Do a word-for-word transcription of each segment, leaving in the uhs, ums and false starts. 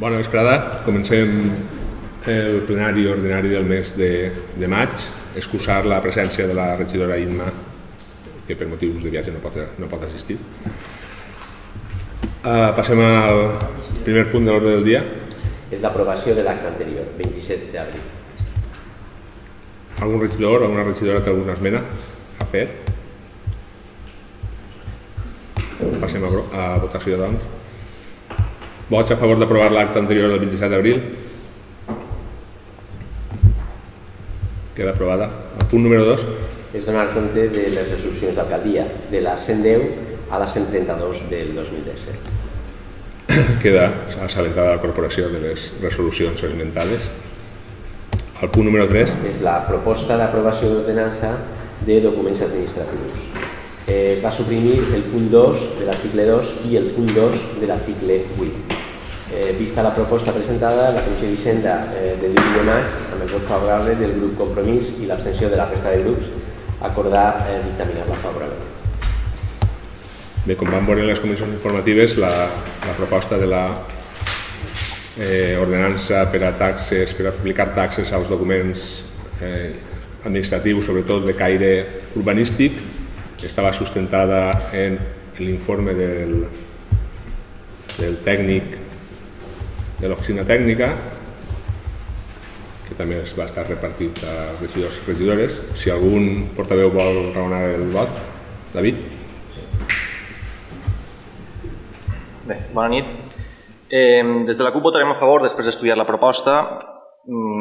Bona vesprada. Comencem el plenari ordinari del mes de maig. Excusar la presència de la regidora Itxma, que per motius de viatge no pot assistir. Passem al primer punt de l'ordre del dia. És l'aprovació de l'acte anterior, vint-i-set d'abril. Algun regidor o alguna regidora té alguna esmena a fer? Passem a votació, doncs. Vots a favor d'aprovar l'acte anterior del vint-i-set d'abril. Queda aprovada. El punt número dos. És donar compte de les resolucions d'alcaldia de la cent deu a la cent trenta-dos del dos mil disset. Queda assabentada la corporació de les resolucions esmentades. El punt número tres. És la proposta d'aprovació d'ordenança de documents administratius. Va suprimir el punt dos de l'article dos i el punt dos de l'article vuit. Vista la proposta presentada, la Comissió d'Hisenda del divuit de maig, amb el vot favorable del grup Compromís i l'abstenció de la resta de grups, acordar dictaminar-la favorablement. Bé, com van veure en les comissions informatives, la proposta de l'ordenança per aplicar taxes als documents administratius, sobretot de caire urbanístic, estava sustentada en l'informe del tècnic de l'oficina tècnica, que també va estar repartit a regidors i regidores. Si algun portaveu vol raonar el vot, David. Bé, bona nit. Des de la CUP votarem a favor després d'estudiar la proposta.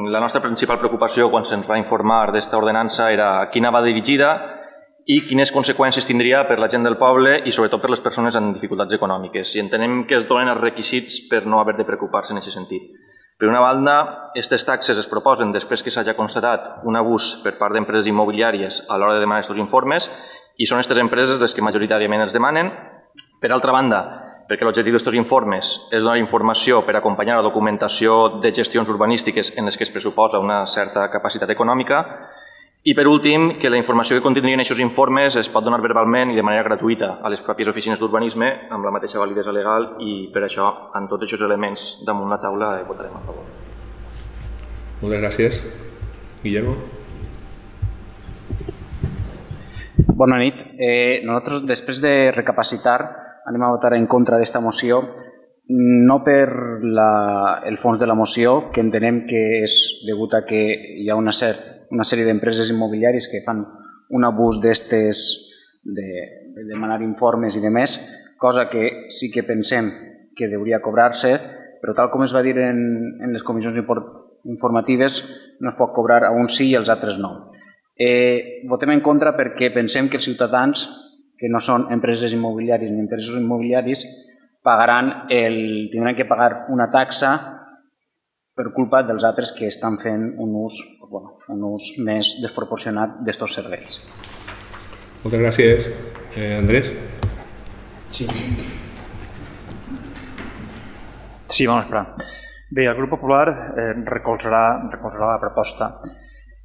La nostra principal preocupació quan se'ns va informar d'aquesta ordenança era a qui anava dirigida i quines conseqüències tindria per la gent del poble i sobretot per les persones amb dificultats econòmiques. I entenem que es donen els requisits per no haver de preocupar-se en aquest sentit. Per una banda, aquestes taxes es proposen després que s'hagi constatat un abús per part d'empreses immobiliàries a l'hora de demanar aquests informes i són aquestes empreses les que majoritàriament els demanen. Per altra banda, perquè l'objectiu d'aquests informes és donar informació per acompanyar la documentació de gestions urbanístiques en les que es pressuposa una certa capacitat econòmica. I, per últim, que la informació que contindrien aquests informes es pot donar verbalment i de manera gratuïta a les pròpies oficines d'urbanisme amb la mateixa validesa legal i, per això, en tots aquests elements damunt la taula votarem a favor. Moltes gràcies. Guillermo. Bona nit. Nosaltres, després de recapacitar, anem a votar en contra d'esta moció, no per el fons de la moció, que entenem que és degut a que hi ha una certa una sèrie d'empreses immobiliàries que fan un abús d'estes de demanar informes i demés, cosa que sí que pensem que hauria de cobrar-se, però tal com es va dir en les comissions informatives, no es pot cobrar a uns sí i als altres no. Votem en contra perquè pensem que els ciutadans, que no són empreses immobiliàries ni interessos immobiliaris, tindran que pagar una taxa per culpa dels altres que estan fent un ús més desproporcionat d'aquests serveis. Moltes gràcies. Andrés? Sí. Sí, bona vesprada. Bé, el grup popular recolzarà la proposta.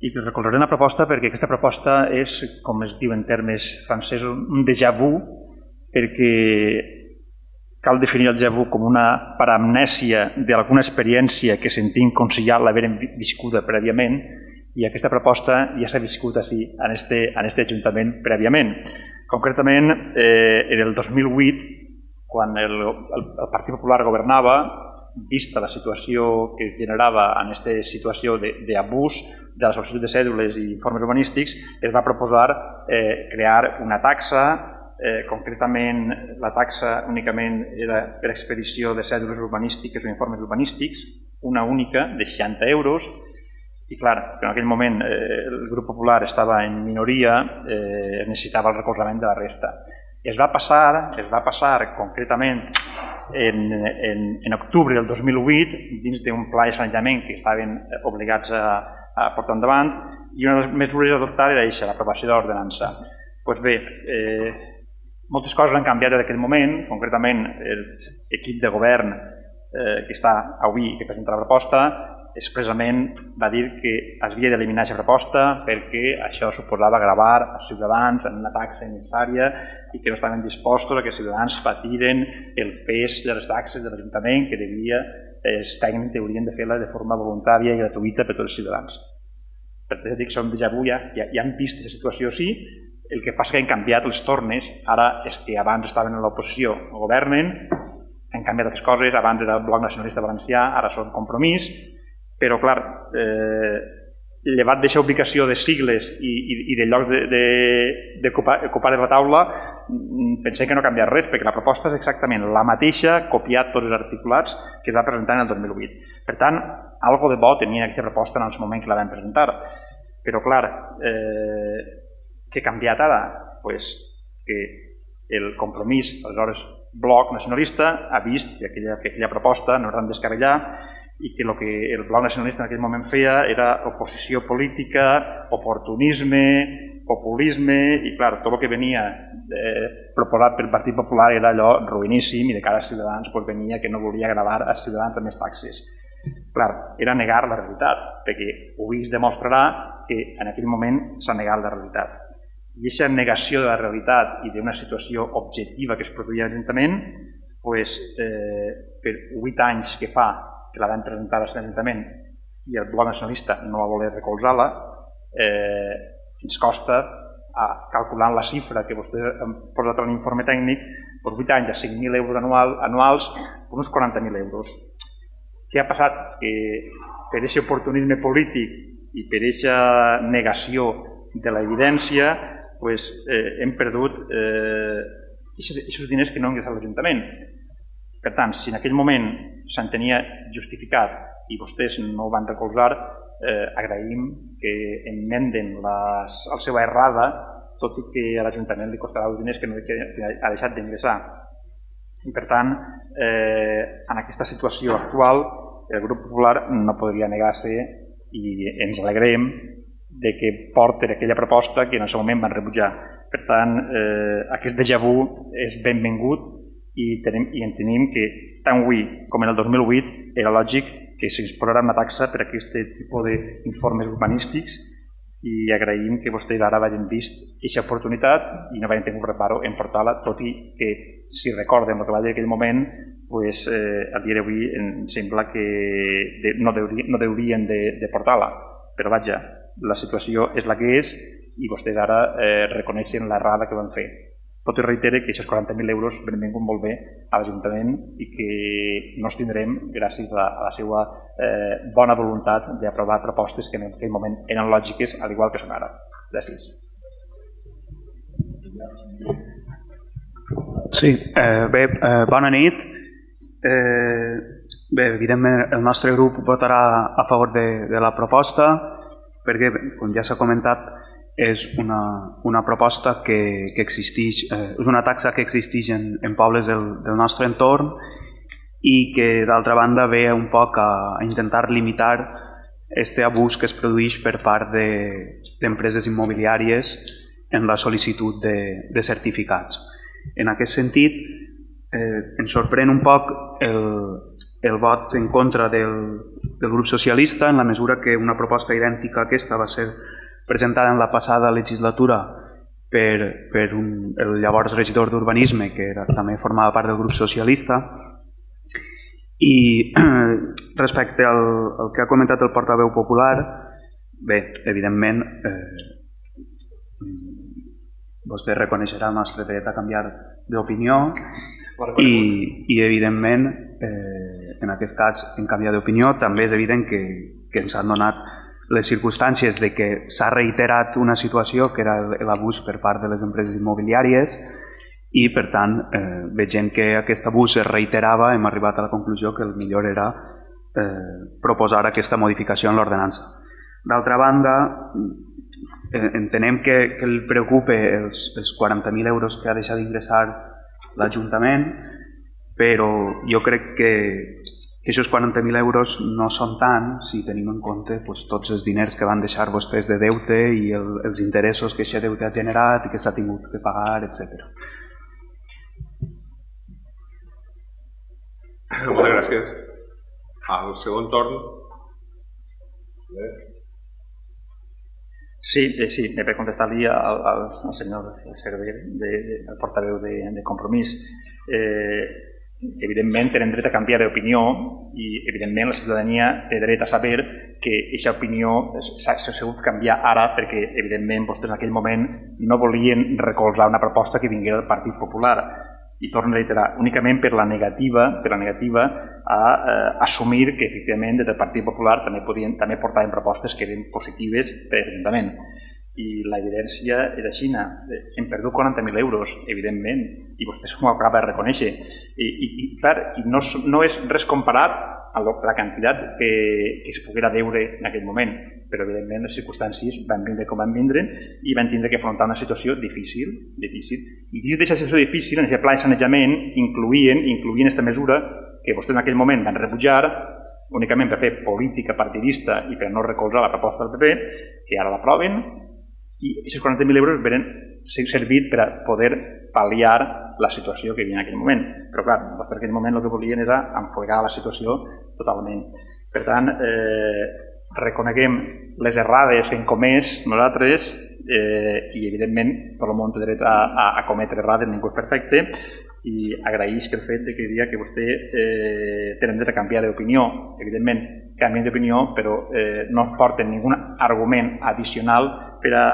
I recolzarem la proposta perquè aquesta proposta és, com es diu en termes francesos, un déjà vu, perquè cal definir el G E B U com una paramnèsia d'alguna experiència que sentim com si ja l'haveren viscuda prèviament, i aquesta proposta ja s'ha viscut així en aquest ajuntament prèviament. Concretament, en el dos mil vuit, quan el Partit Popular governava, vista la situació que es generava en aquesta situació d'abús de la sol·licitud de cèdules i informes urbanístics, es va proposar crear una taxa. Concretament, la taxa únicament era per expedició de cèdules urbanístiques o informes urbanístics, una única de seixanta euros, i clar, en aquell moment el grup popular estava en minoria, necessitava el recolzament de la resta. Es va passar, es va passar concretament en octubre del dos mil vuit, dins d'un pla de sanejament que estaven obligats a portar endavant, i una de les mesures a adoptar era aquesta, l'aprovació de l'ordenança. Doncs bé, moltes coses han canviat en aquest moment, concretament l'equip de govern que està avui i que presenta la proposta expressament va dir que s'havia d'eliminar aquesta proposta perquè això suposava gravar els ciutadans en una taxa innecessària i que no estaven dispostos a que els ciutadans patiren el pes de les taxes de l'Ajuntament que devia els tècnics haurien de fer-la de forma voluntària i gratuïta per a tots els ciutadans. Per tant, ja dic, som déjà vu, ja han vist aquesta situació, sí. El que passa és que han canviat els tornes. Ara, els que abans estaven a l'oposició governen, han canviat aquestes coses. Abans era el Bloc Nacionalista Valencià, ara són Compromís. Però, clar, llevat d'aquesta ubicació de sigles i de llocs d'ocupar la taula, pensem que no ha canviat res, perquè la proposta és exactament la mateixa, copiat tots els articulats que es va presentar en el dos mil vuit. Per tant, algo de bo tenia aquesta proposta en el moment que la vam presentar. Però, clar, què ha canviat ara? Doncs que el Compromís, aleshores Bloc Nacionalista, ha vist que aquella proposta no era tan descabellada i que el que el Bloc Nacionalista en aquell moment feia era oposició política, oportunisme, populisme, i clar, tot el que venia proposat pel Partit Popular era allò ruïníssim i de cara als ciutadans venia que no volia gravar als ciutadans amb més taxes. Clar, era negar la realitat, perquè avui es demostrarà que en aquell moment s'ha negat la realitat. I aquesta negació de la realitat i d'una situació objectiva que es produïa a l'Ajuntament, per vuit anys que fa que la vam presentar a l'Ajuntament i el Bloc Nacionalista no va voler recolzar-la, ens costa, calculant la xifra que vostè ha posat a l'informe tècnic, per vuit anys a cinc mil euros anuals, per uns quaranta mil euros. Què ha passat? Per aquest oportunisme polític i per aquesta negació de l'evidència, hem perdut aquests diners que no han ingressat a l'Ajuntament. Per tant, si en aquell moment se'n tenia justificat i vostès no ho van recolzar, agraïm que emenden la seva errada, tot i que a l'Ajuntament li costarà els diners que ha deixat d'ingressar. I per tant, en aquesta situació actual, el grup popular no podria negar-se i ens alegrem que porten aquella proposta que en el seu moment van rebutjar. Per tant, aquest déjà vu és benvingut i entenem que tant avui com en el dos mil vuit era lògic que s'imposarà una taxa per a aquest tipus d'informes urbanístics i agraïm que vostès ara hagin vist aquesta oportunitat i no hagin tingut reparo en portar-la, tot i que, si recorden el que va dir en aquell moment, a dia d'avui em sembla que no deurien de portar-la. Però vaja, la situació és la que és i vostès ara reconeixen l'errada que van fer. Tot i reiterar que aquests quaranta mil euros venen molt bé a l'Ajuntament i que no els tindrem gràcies a la seva bona voluntat d'aprovar propostes que en aquell moment eren lògiques, al igual que són ara. Gràcies. Sí, bé, bona nit. Bé, evidentment el nostre grup votarà a favor de la proposta perquè, com ja s'ha comentat, és una proposta que existeix, és una taxa que existeix en pobles del nostre entorn i que, d'altra banda, ve un poc a intentar limitar aquest abús que es produeix per part d'empreses immobiliàries en la sol·licitud de certificats. En aquest sentit, ens sorprèn un poc el vot en contra del grup socialista, en la mesura que una proposta idèntica a aquesta va ser presentada en la passada legislatura per el llavors regidor d'Urbanisme, que també formava part del grup socialista. I respecte al que ha comentat el portaveu popular, bé, evidentment, vostè reconeixerà el nostre dret a canviar d'opinió i, evidentment, en aquest cas, en canviar d'opinió, també és evident que ens han donat les circumstàncies de que s'ha reiterat una situació que era l'abús per part de les empreses immobiliàries i, per tant, veient que aquest abús es reiterava, hem arribat a la conclusió que el millor era proposar aquesta modificació en l'ordenança. D'altra banda, entenem que li preocupa els quaranta mil euros que ha deixat d'ingressar l'Ajuntament, però jo crec que aquests quaranta mil euros no són tant si tenim en compte tots els diners que van deixar vostès de deute i els interessos que aquest deute ha generat i que s'ha tingut de pagar, etcètera. Moltes gràcies. Al segon torn. Sí, per contestar-li al senyor secretari, al portaveu de Compromís. evidentment tenen dret a canviar d'opinió i evidentment la ciutadania té dret a saber que aquesta opinió s'ha hagut de canviar ara perquè evidentment vostès en aquell moment no volien recolzar una proposta que vingués del Partit Popular. I torno a reiterar, únicament per la negativa, per la negativa a assumir que efectivament des del Partit Popular també podien també portaven propostes que eren positives per l'Ajuntament. I l'evidència era Xina. Hem perdut quaranta mil euros, evidentment, i vostès m'ho acaba de reconèixer. I, clar, no és res comparat a la quantitat que es poguera deure en aquell moment, però, evidentment, les circumstàncies van vindre com van vindre i van tindre que afrontar una situació difícil, difícil. I dins d'aquesta situació difícil, en aquest pla de sanejament, incloïen aquesta mesura que vostès en aquell moment van rebutjar únicament per fer política partidista i per no recolzar la proposta del P P, que ara l'aproven, i aquests quaranta mil euros venen servit per a poder pal·liar la situació que hi havia en aquell moment. Però, clar, en aquell moment el que volien era enfocar la situació totalment. Per tant, reconeguem les errades que hem comès nosaltres i, evidentment, tot el món té dret a cometre errades, ningú és perfecte, i agraeix el fet que diria que vostè tenen dret a canviar d'opinió. Evidentment, canvien d'opinió, però no porten ningun argument addicional per a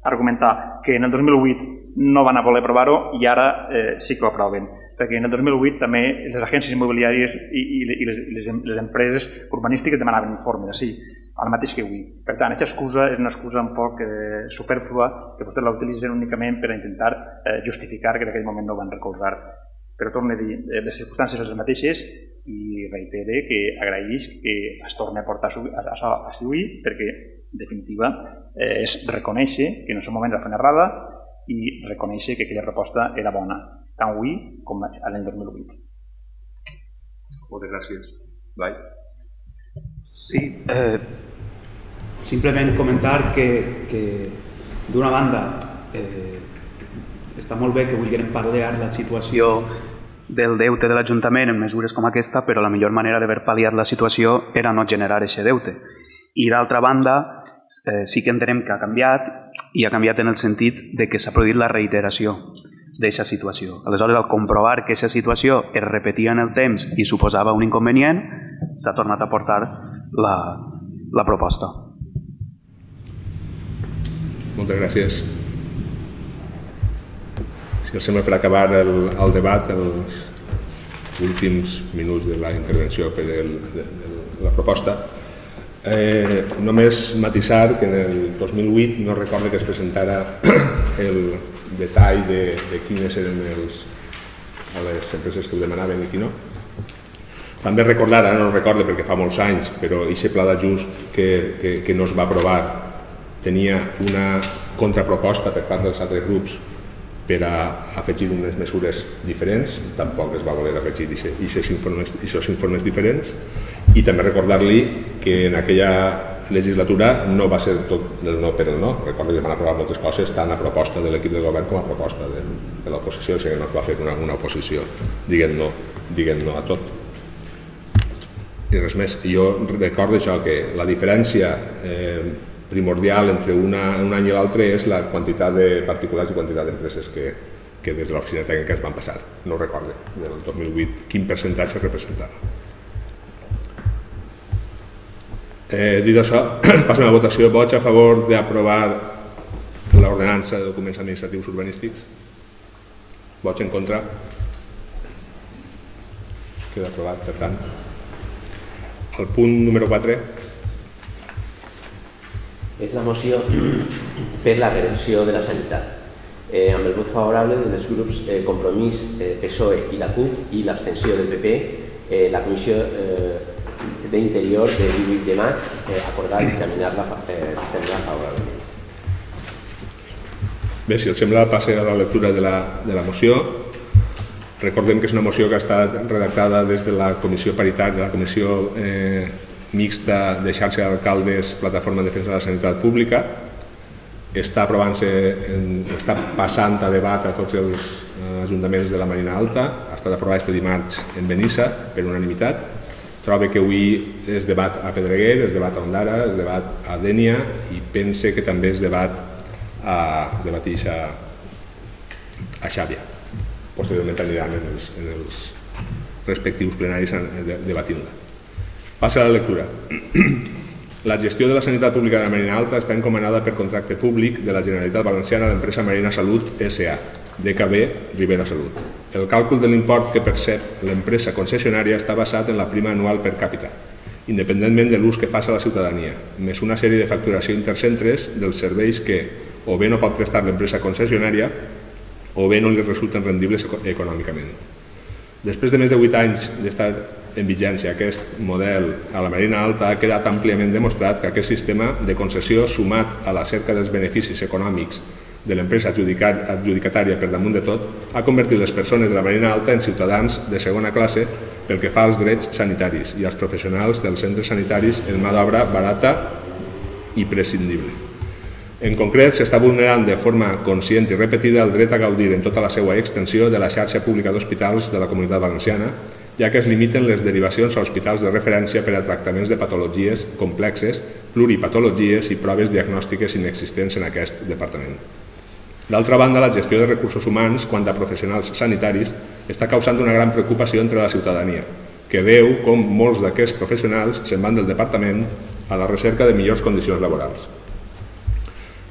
argumentar que en el dos mil vuit no van a voler aprovar-ho i ara sí que ho aproven. Perquè en el dos mil vuit també les agències immobiliàries i les empreses urbanístiques demanaven informes, sí, el mateix que avui. Per tant, aquesta excusa és una excusa un poc supèrflua que vostès la utilitzen únicament per intentar justificar que en aquell moment no van recolzar. Però torno a dir, les circumstàncies són les mateixes i reitero que agraeix que es torni a portar això a avui perquè, en definitiva, és reconèixer que en el seu moment va fer una errada i reconèixer que aquella proposta era bona, tant avui com l'any dos mil vuit. Moltes gràcies. Blai. Sí, simplement comentar que, d'una banda, està molt bé que vulguem pal·liar la situació del deute de l'Ajuntament en mesures com aquesta, però la millor manera d'haver pal·liat la situació era no generar aquest deute. I d'altra banda, sí que entenem que ha canviat, i ha canviat en el sentit que s'ha produït la reiteració d'aquesta situació. Aleshores, al comprovar que aquesta situació es repetia en el temps i suposava un inconvenient, s'ha tornat a portar la proposta. Moltes gràcies. Si us sembla, per acabar el debat, els últims minuts de la intervenció per la proposta, només matisar que en el dos mil vuit no recordo que es presentara el detall de quines eren les empreses que ho demanaven i qui no. També recordar, ara no ho recordo perquè fa molts anys, però aquest pla d'ajust que no es va aprovar tenia una contraproposta per part dels altres grups per a afegir unes mesures diferents, tampoc es va voler afegir aquests informes diferents, i també recordar-li que en aquella legislatura no va ser tot el no per el no, recordo que van aprovar moltes coses tant a proposta de l'equip de govern com a proposta de l'oposició, o sigui que no es va fer una oposició, diguem no a tot. I res més, jo recordo això, que la diferència primordial entre un any i l'altre és la quantitat de particulars i quantitat d'empreses que des de l'oficina tècnica es van passar. No ho recordo, del dos mil vuit, quin percentatge representava. Dit això, passem a votació. Vots a favor d'aprovar l'ordenança de documents administratius urbanístics? Vots en contra? Queda aprovat, per tant. El punt número quatre. És la moció per la reversió de la sanitat, amb el vot favorable dels grups Compromís, P S O E i la CUP i l'abstenció del P P. La Comissió d'Interior del divuit de maig ha acordat dictaminar-la favorablement. Bé, si els sembla, passem a la lectura de la moció. Recordem que és una moció que ha estat redactada des de la Comissió Paritària, la Comissió mixta de xarxa d'alcaldes, plataforma de defensa de la sanitat pública. Està passant a debat a tots els ajuntaments de la Marina Alta. Ha estat aprovat aquest dimarts en Benissa per unanimitat. Trobo que avui es debat a Pedreguer, es debat a Ondara, es debat a Dènia i pense que també es debat a Xàvia. Posteriorment aniran en els respectius plenaris debatint-la. Passa a la lectura. La gestió de la sanitat pública de la Marina Alta està encomanada per contracte públic de la Generalitat Valenciana a l'empresa Marina Salut essa a, D K V, Ribera Salut. El càlcul de l'import que percep l'empresa concessionària està basat en la prima anual per càpita, independentment de l'ús que faci a la ciutadania, més una sèrie de facturació intercentres dels serveis que o bé no pot prestar l'empresa concessionària o bé no li resulten rendibles econòmicament. Després de més de vuit anys d'estar en vigència aquest model a la Marina Alta, ha quedat àmpliament demostrat que aquest sistema de concessió, sumat a la cerca dels beneficis econòmics de l'empresa adjudicatària per damunt de tot, ha convertit les persones de la Marina Alta en ciutadans de segona classe pel que fa als drets sanitaris i als professionals dels centres sanitaris en mà d'obra barata i prescindible. En concret, s'està vulnerant de forma conscient i repetida el dret a gaudir en tota la seva extensió de la xarxa pública d'hospitals de la Comunitat Valenciana, ja que es limiten les derivacions a hospitals de referència per a tractaments de patologies complexes, pluripatologies i proves diagnòstiques inexistents en aquest departament. D'altra banda, la gestió de recursos humans quant a professionals sanitaris està causant una gran preocupació entre la ciutadania, que veu com molts d'aquests professionals se'n van del departament a la recerca de millors condicions laborals.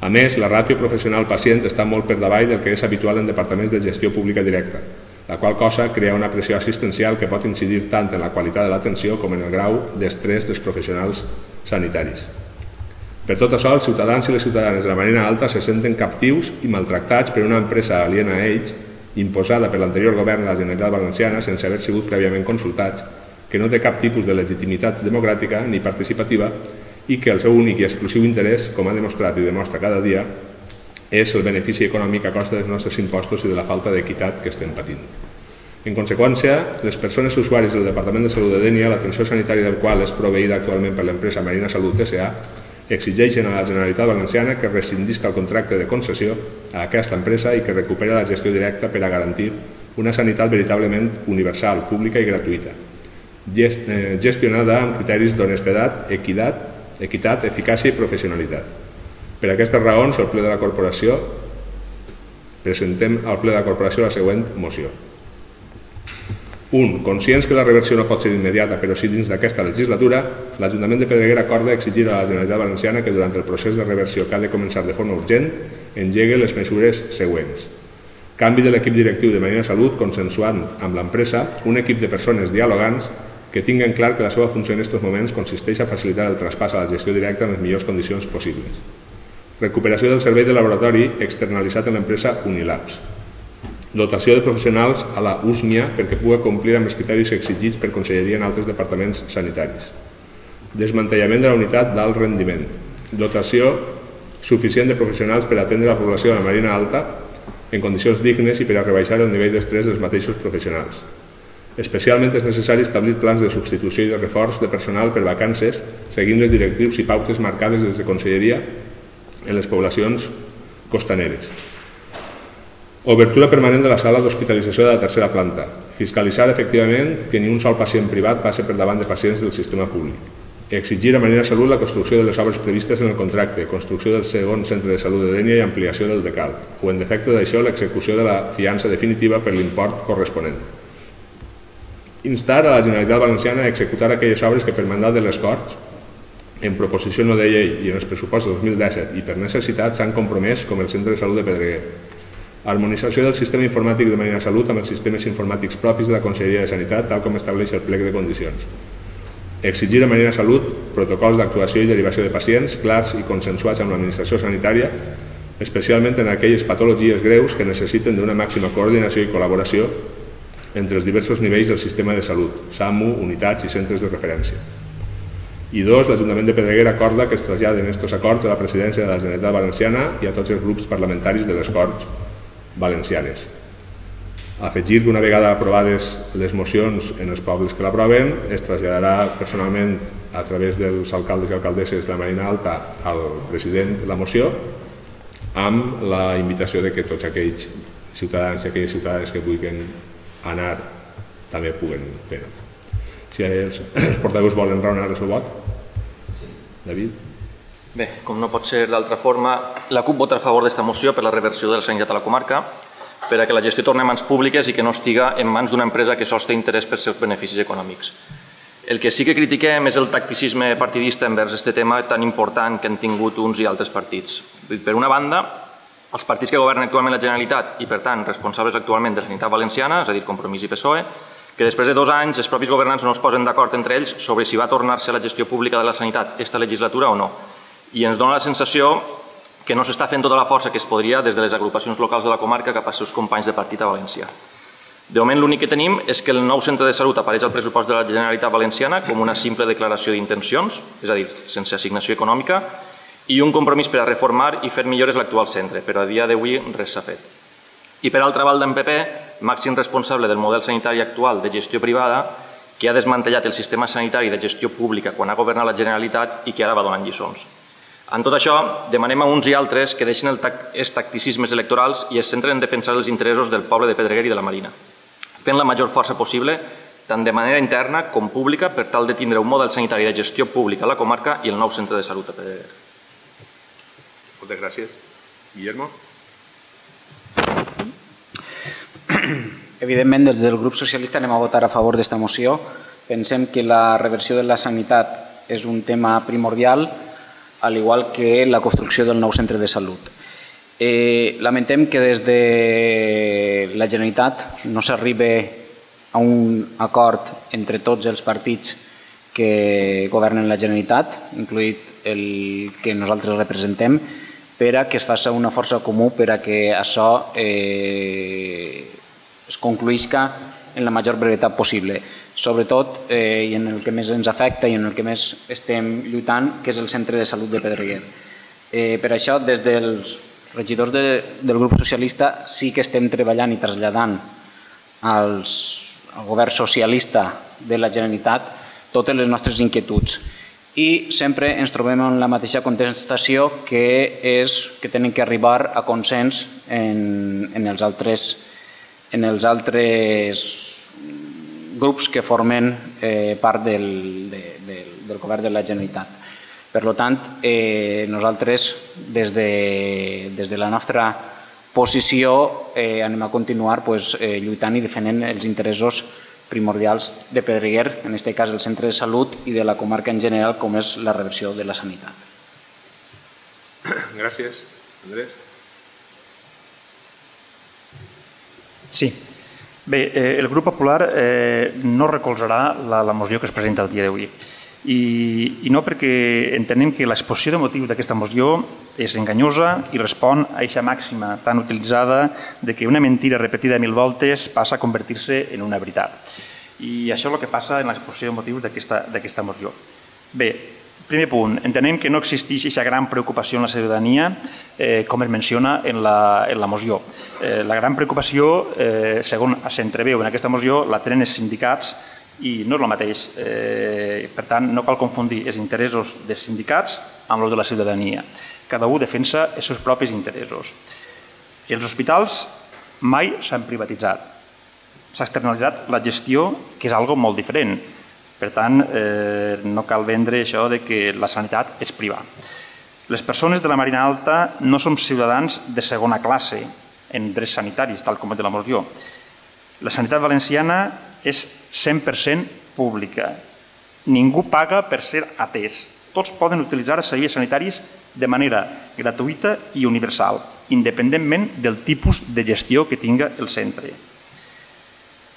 A més, la ràtio professional-pacient està molt per davall del que és habitual en departaments de gestió pública directa, la qual cosa crea una pressió assistencial que pot incidir tant en la qualitat de l'atenció com en el grau d'estrès dels professionals sanitaris. Per tot això, els ciutadans i les ciutadanes de la Marina Alta se senten captius i maltractats per una empresa aliena a ells, imposada per l'anterior govern de la Generalitat Valenciana sense haver sigut prèviament consultats, que no té cap tipus de legitimitat democràtica ni participativa, i que el seu únic i exclusiu interès, com ha demostrat i demostra cada dia, és el benefici econòmic a costa dels nostres impostos i de la falta d'equitat que estem patint. En conseqüència, les persones usuaris del Departament de Salut de Dènia, l'atenció sanitària del qual és proveïda actualment per l'empresa Marina Salut essa a, exigeixen a la Generalitat Valenciana que rescindisca el contracte de concessió a aquesta empresa i que recuperi la gestió directa per a garantir una sanitat veritablement universal, pública i gratuïta, gestionada amb criteris d'honestedat, equitat, equitat, eficàcia i professionalitat. Per aquestes raons, al ple de la corporació, presentem al ple de la corporació la següent moció. un. Conscients que la reversió no pot ser immediata, però sí dins d'aquesta legislatura, l'Ajuntament de Pedreguer acorda exigir a la Generalitat Valenciana que durant el procés de reversió que ha de començar de forma urgent engegui les mesures següents. Canvi de l'equip directiu de Marina Salut consensuant amb l'empresa un equip de persones dialogants que tinguen clar que la seva funció en aquests moments consisteix a facilitar el traspàs a la gestió directa en les millors condicions possibles. Recuperació del servei de laboratori externalitzat en l'empresa Unilabs. Dotació de professionals a la U S M I A perquè pugui complir amb els criteris exigits per Conselleria en altres departaments sanitaris. Desmantellament de la unitat d'alt rendiment. Dotació suficient de professionals per atendre la població de la Marina Alta en condicions dignes i per a rebaixar el nivell d'estrès dels mateixos professionals. Especialment és necessari establir plans de substitució i de reforç de personal per vacances, seguint les directrius i pautes marcades des de Conselleria en les poblacions costaneres. Obertura permanent de la sala d'hospitalització de la tercera planta. Fiscalitzar efectivament que ni un sol pacient privat passi per davant de pacients del sistema públic. Exigir a Marina Salut la construcció de les obres previstes en el contracte, construcció del segon centre de salut de Dènia i ampliació del decal, o en defecte d'això l'execució de la fiança definitiva per l'import corresponent. Instar a la Generalitat Valenciana a executar aquelles obres que per mandat de les Corts, en proposició no de llei i en els pressupostos dos mil disset i per necessitat s'han compromès com el Centre de Salut de Pedreguer. Harmonització del sistema informàtic de Marina Salut amb els sistemes informàtics propis de la Conselleria de Sanitat, tal com estableix el plec de condicions. Exigir a Marina Salut protocols d'actuació i derivació de pacients clars i consensuats amb l'administració sanitària, especialment en aquelles patologies greus que necessiten d'una màxima coordinació i col·laboració entre els diversos nivells del sistema de salut, SAMU, unitats i centres de referència. I dos, l'Ajuntament de Pedreguer acorda que es traslladen aquests acords a la presidència de la Generalitat Valenciana i a tots els grups parlamentaris de les Corts Valencianes. Afegir que una vegada aprovades les mocions en els pobles que l'aproven, es traslladarà personalment a través dels alcaldes i alcaldesses de la Marina Alta al president la moció, amb la invitació que tots aquells ciutadans i aquelles ciutadanes que vulguin anar també puguen fer-ho. Si els portaveus volen raonar el seu vot. David? Bé, com no pot ser d'altra forma, la CUP votarà a favor d'esta moció per la reversió de la sanitat a la comarca. per a que la gestió torni a mans públiques i que no estiga en mans d'una empresa que sols té interès per seus beneficis econòmics. El que sí que critiquem és el tacticisme partidista envers aquest tema tan important que han tingut uns i altres partits. Per una banda, els partits que governen actualment la Generalitat i, per tant, responsables actualment de la Generalitat Valenciana, és a dir, Compromís i P S O E, que després de dos anys els propis governants no es posen d'acord entre ells sobre si va tornar-se la gestió pública de la sanitat aquesta legislatura o no. I ens dona la sensació que no s'està fent tota la força que es podria des de les agrupacions locals de la comarca cap als seus companys de partit a València. De moment, l'únic que tenim és que el nou centre de salut apareix al pressupost de la Generalitat Valenciana com una simple declaració d'intencions, és a dir, sense assignació econòmica, i un compromís per a reformar i fer millores l'actual centre, però a dia d'avui res s'ha fet. I per altra banda, en P P, màxim responsable del model sanitari actual de gestió privada, que ha desmantellat el sistema sanitari de gestió pública quan ha governat la Generalitat i que ara va donant lliçons. En tot això, demanem a uns i altres que deixin els tacticismes electorals i es centren en defensar els interessos del poble de Pedreguer i de la Marina, fent la major força possible, tant de manera interna com pública, per tal de tindre un model sanitari de gestió pública a la comarca i el nou centre de salut a Pedreguer. Moltes gràcies. Guillermo? Evidentment, des del grup socialista anem a votar a favor d'esta moció. Pensem que la reversió de la sanitat és un tema primordial, al igual que la construcció del nou centre de salut. Lamentem que des de la Generalitat no s'arribi a un acord entre tots els partits que governen la Generalitat, incloent el que nosaltres representem, per a que es faci una força comú per a que això es concluïsca en la major brevetat possible. Sobretot, i en el que més ens afecta i en el que més estem lluitant, que és el centre de salut de Pedreguer. Per això, des dels regidors del grup socialista sí que estem treballant i traslladant al govern socialista de la Generalitat totes les nostres inquietuds i sempre ens trobem en la mateixa contestació que és que hem d'arribar a consens en els altres grups que formen part del govern de la Generalitat. Per tant, nosaltres, des de la nostra posició, anem a continuar lluitant i defendent els interessos primordials de Pedreguer, en aquest cas el centre de salut i de la comarca en general, com és la reversió de la sanitat. Gràcies. Andrés? Sí. Bé, el grup popular no recolzarà la moció que es presenta el dia d'avui. I no perquè entenem que l'exposició de motiu d'aquesta moció és enganyosa i respon a aquesta màxima tan utilitzada que una mentira repetida mil voltes passa a convertir-se en una veritat. I això és el que passa en l'exposició de motius d'aquesta moció. Bé, primer punt, entenem que no existeix aquesta gran preocupació en la ciutadania com es menciona en la moció. La gran preocupació, segons s'entreveu en aquesta moció, la tenen els sindicats i no és el mateix. Per tant, no cal confundir els interessos dels sindicats amb els de la ciutadania. Cada un defensa els seus propis interessos. Els hospitals mai s'han privatitzat. S'ha externalitzat la gestió, que és una cosa molt diferent. Per tant, no cal vendre això que la sanitat és privada. Les persones de la Marina Alta no som ciutadans de segona classe en drets sanitaris, tal com és de la moció. La sanitat valenciana és cent per cent pública. Ningú paga per ser atès. Tots poden utilitzar els serveis sanitaris de manera gratuïta i universal, independentment del tipus de gestió que tingui el centre.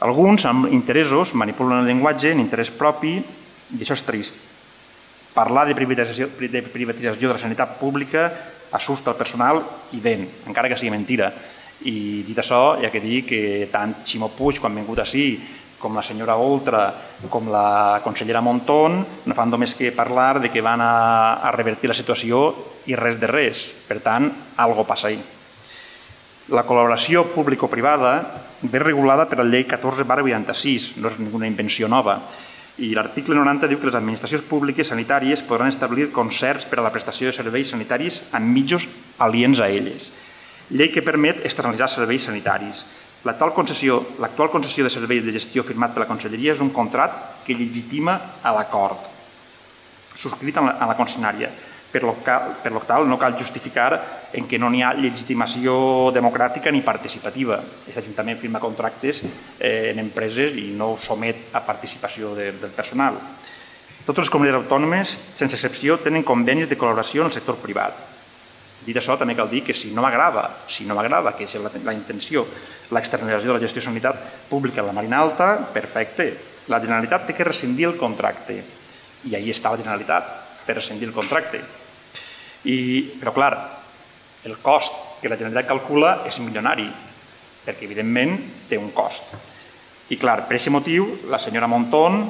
Alguns, amb interessos, manipulen el llenguatge en interès propi i això és trist. Parlar de privatització de la sanitat pública assusta el personal i ven, encara que sigui mentira. I dit això, hi ha que dir que tant Ximó Puig, quan ha vingut així, com la senyora Oltra, com la consellera Montón, no fan només que parlar que van a revertir la situació i res de res. Per tant, alguna cosa passa ahí. La col·laboració público-privada ve regulada per la llei catorze barra vuitanta-sis, no és ninguna invenció nova. I l'article noranta diu que les administracions públiques sanitàries podran establir concerts per a la prestació de serveis sanitaris amb mitjans aliens a elles. Llei que permet externalitzar serveis sanitaris. L'actual concessió de serveis de gestió firmat per la Conselleria és un contracte que legitima l'acord, subscrit a la concessionària. Per lo tal, no cal justificar en què no n'hi ha legitimació democràtica ni participativa. Aquest Ajuntament firma contractes en empreses i no ho somet a participació del personal. Totes les comunitats autònomes, sense excepció, tenen convenis de col·laboració en el sector privat. Dit això, també cal dir que si no m'agrada, si no m'agrada, que és la intenció, l'externalització de la gestió de sanitat pública a la Marina Alta, perfecte. La Generalitat té que rescindir el contracte. I ahí està la Generalitat, per rescindir el contracte. Però, clar, el cost que la Generalitat calcula és milionari, perquè, evidentment, té un cost. I, clar, per aquest motiu, la senyora Montón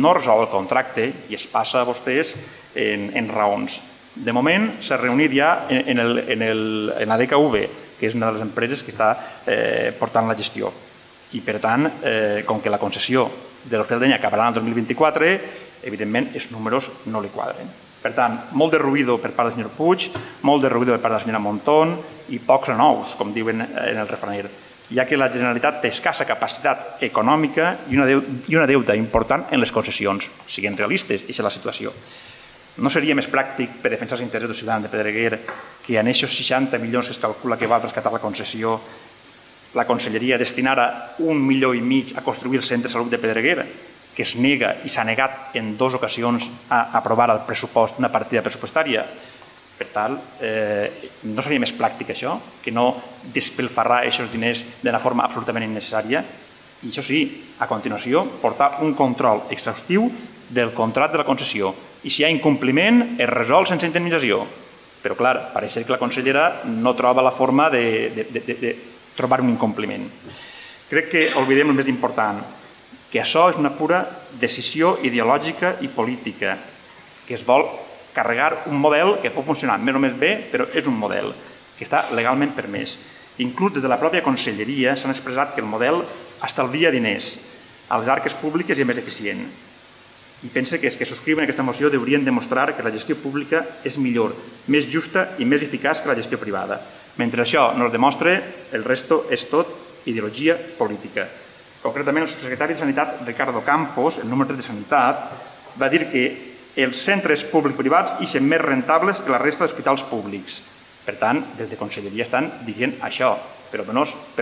no resol el contracte i es passa a vostès en raons. De moment, s'ha reunit ja en la D K V, que és una de les empreses que està portant la gestió. I, per tant, com que la concessió de l'Hospital Dènia acabarà el dos mil vint-i-quatre, evidentment, els números no li quadren. Per tant, molt de ruïdo per part del senyor Puig, molt de ruïdo per part de la senyora Montón i pocs nous, com diuen en el refraner, ja que la Generalitat té escassa capacitat econòmica i una deuta important en les concessions. Siguem realistes, aquesta és la situació. No seria més pràctic per defensar els interessos dels ciutadans de Pedreguer que en aquests seixanta milions que es calcula que va rescatar la concessió la Conselleria destinara un milió i mig a construir el centre de salut de Pedreguer, que es nega i s'ha negat en dues ocasions a aprovar el pressupost d'una partida pressupostària. Per tant, no seria més pràctic això, que no despilfarrar aquests diners d'una forma absolutament innecessària? I això sí, a continuació, portar un control exhaustiu del contracte de la concessió. I si hi ha incompliment, es resol sense indemnització. Però, clar, pareix que la consellera no troba la forma de trobar un incompliment. Crec que oblidem el més important, que això és una pura decisió ideològica i política, que es vol carregar un model que pot funcionar més o més bé, però és un model que està legalment permès. Inclús des de la pròpia Conselleria s'han expressat que el model estalvia diners a les arques públiques i és més eficient. I penso que els que subscriuen aquesta moció deurien demostrar que la gestió pública és millor, més justa i més eficaç que la gestió privada. Mentre això no es demostre, el resto és tot ideologia política. Concretament, el subsecretari de Sanitat, Ricardo Campos, el número tres de Sanitat, va dir que els centres públic-privats hi són més rentables que la resta d'hospitals públics. Per tant, des de Conselleria estan dient això. Però,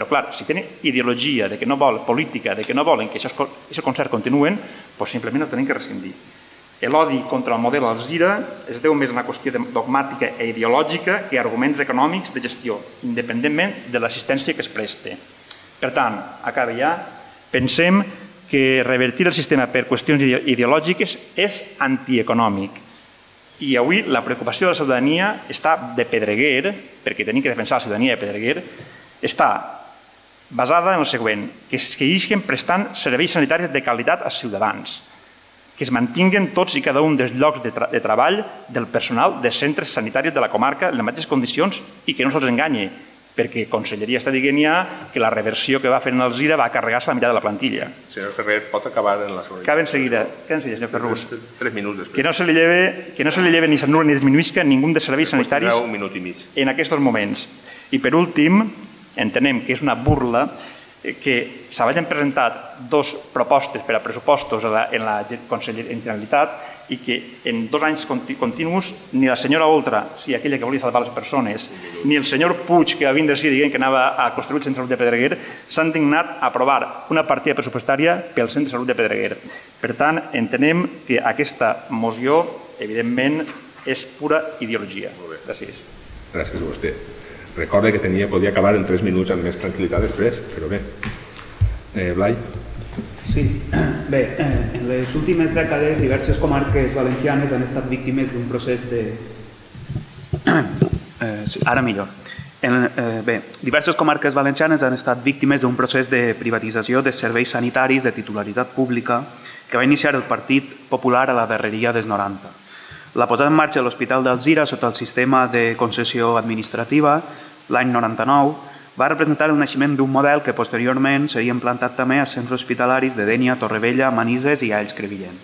clar, si tenen ideologia de que no volen política, de que no volen que aquest concert continuen, doncs simplement el tenen que rescindir. L'odi contra el model Alzira es deu més a una qüestió dogmàtica i ideològica que a arguments econòmics de gestió, independentment de l'assistència que es preste. Per tant, acaba ja. Pensem que revertir el sistema per qüestions ideològiques és antieconòmic. I avui la preocupació de la ciutadania està de Pedreguer, perquè hem de defensar la ciutadania de Pedreguer, està basada en el següent, que es segueixin prestant serveis sanitaris de qualitat als ciutadans, que es mantinguen tots i cada un dels llocs de treball del personal de centres sanitaris de la comarca en les mateixes condicions i que no se'ls enganyi, perquè Conselleria està dient ja que la reversió que va fer en el Zira va carregar-se la mirada de la plantilla. Senyor Ferrer, pot acabar en la segona. Acaba en seguida. Acaba en seguida, senyor Ferrús. Tres minuts després. Que no se li lleve ni s'anul·la ni disminuïsca ningú dels serveis sanitaris en aquests moments. I per últim, entenem que és una burla que s'havien presentat dos propostes per a pressupostos en la Generalitat i que en dos anys continus ni la senyora Oltra, aquella que volia salvar les persones, ni el senyor Puig, que va vindre així dient que anava a construir el centre de salut de Pedreguer, s'han dignat a aprovar una partida pressupostària pel centre de salut de Pedreguer. Per tant, entenem que aquesta moció, evidentment, és pura ideologia. Gràcies. Gràcies a vostè. Recorde que podia acabar en tres minuts amb més tranquil·litat després, però bé. Blai? Sí. Bé, en les últimes dècades diverses comarques valencianes han estat víctimes d'un procés de... Ara millor. Bé, diverses comarques valencianes han estat víctimes d'un procés de privatització de serveis sanitaris de titularitat pública que va iniciar el Partit Popular a la darreria dels noranta. La posada en marxa de l'Hospital d'Alzira sota el sistema de concessió administrativa l'any noranta-nou va representar el naixement d'un model que posteriorment seria implantat també als centres hospitalaris de Dènia, Torrevella, Manises i Alls Crevillent.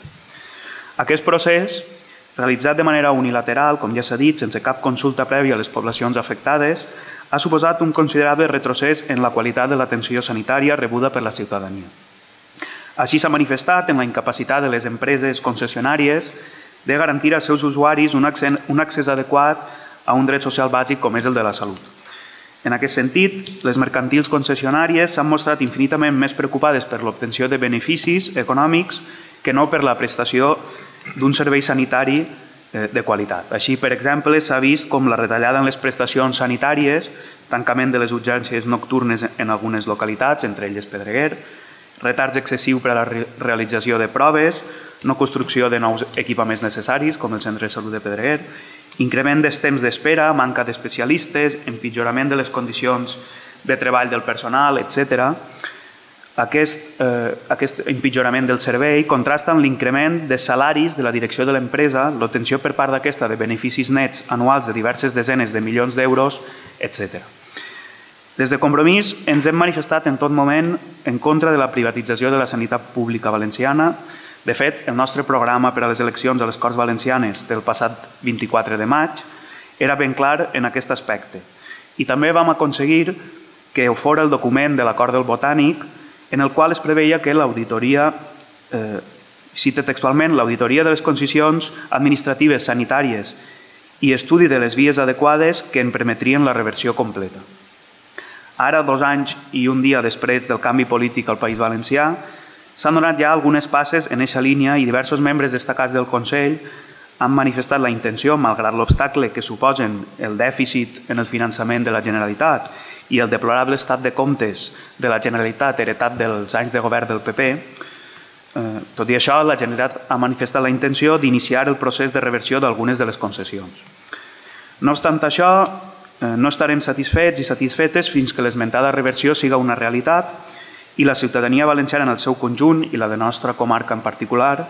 Aquest procés, realitzat de manera unilateral, com ja s'ha dit, sense cap consulta prèvia a les poblacions afectades, ha suposat un considerable retrocés en la qualitat de l'atenció sanitària rebuda per la ciutadania. Així s'ha manifestat en la incapacitat de les empreses concessionàries de garantir als seus usuaris un accés adequat a un dret social bàsic com és el de la salut. En aquest sentit, les mercantils concessionàries s'han mostrat infinitament més preocupades per l'obtenció de beneficis econòmics que no per la prestació d'un servei sanitari de qualitat. Així, per exemple, s'ha vist com la retallada en les prestacions sanitàries, tancament de les urgències nocturnes en algunes localitats, entre elles Pedreguer, retards excessius per a la realització de proves, no construcció de nous equipaments necessaris, com el Centre de Salut de Pedreguer, increment dels temps d'espera, manca d'especialistes, empitjorament de les condicions de treball del personal, etcètera. Aquest, eh, aquest empitjorament del servei contrasta amb l'increment de salaris de la direcció de l'empresa, l'obtenció per part d'aquesta de beneficis nets anuals de diverses desenes de milions d'euros, etcètera. Des de Compromís ens hem manifestat en tot moment en contra de la privatització de la sanitat pública valenciana. De fet, el nostre programa per a les eleccions a les Corts Valencianes del passat vint-i-quatre de maig era ben clar en aquest aspecte. I també vam aconseguir que ho fos el document de l'Acord del Botànic en el qual es preveia que l'auditoria, eh, cita textualment, l'auditoria de les concessions administratives sanitàries i estudi de les vies adequades que en permetrien la reversió completa. Ara, dos anys i un dia després del canvi polític al País Valencià, s'han donat ja algunes passes en aquesta línia i diversos membres destacats del Consell han manifestat la intenció, malgrat l'obstacle que suposen el dèficit en el finançament de la Generalitat i el deplorable estat de comptes de la Generalitat heretat dels anys de govern del P P, tot i això, la Generalitat ha manifestat la intenció d'iniciar el procés de reversió d'algunes de les concessions. No obstant això, no estarem satisfets i satisfetes fins que l'esmentada reversió siga una realitat i la ciutadania valenciana en el seu conjunt i la de nostra comarca en particular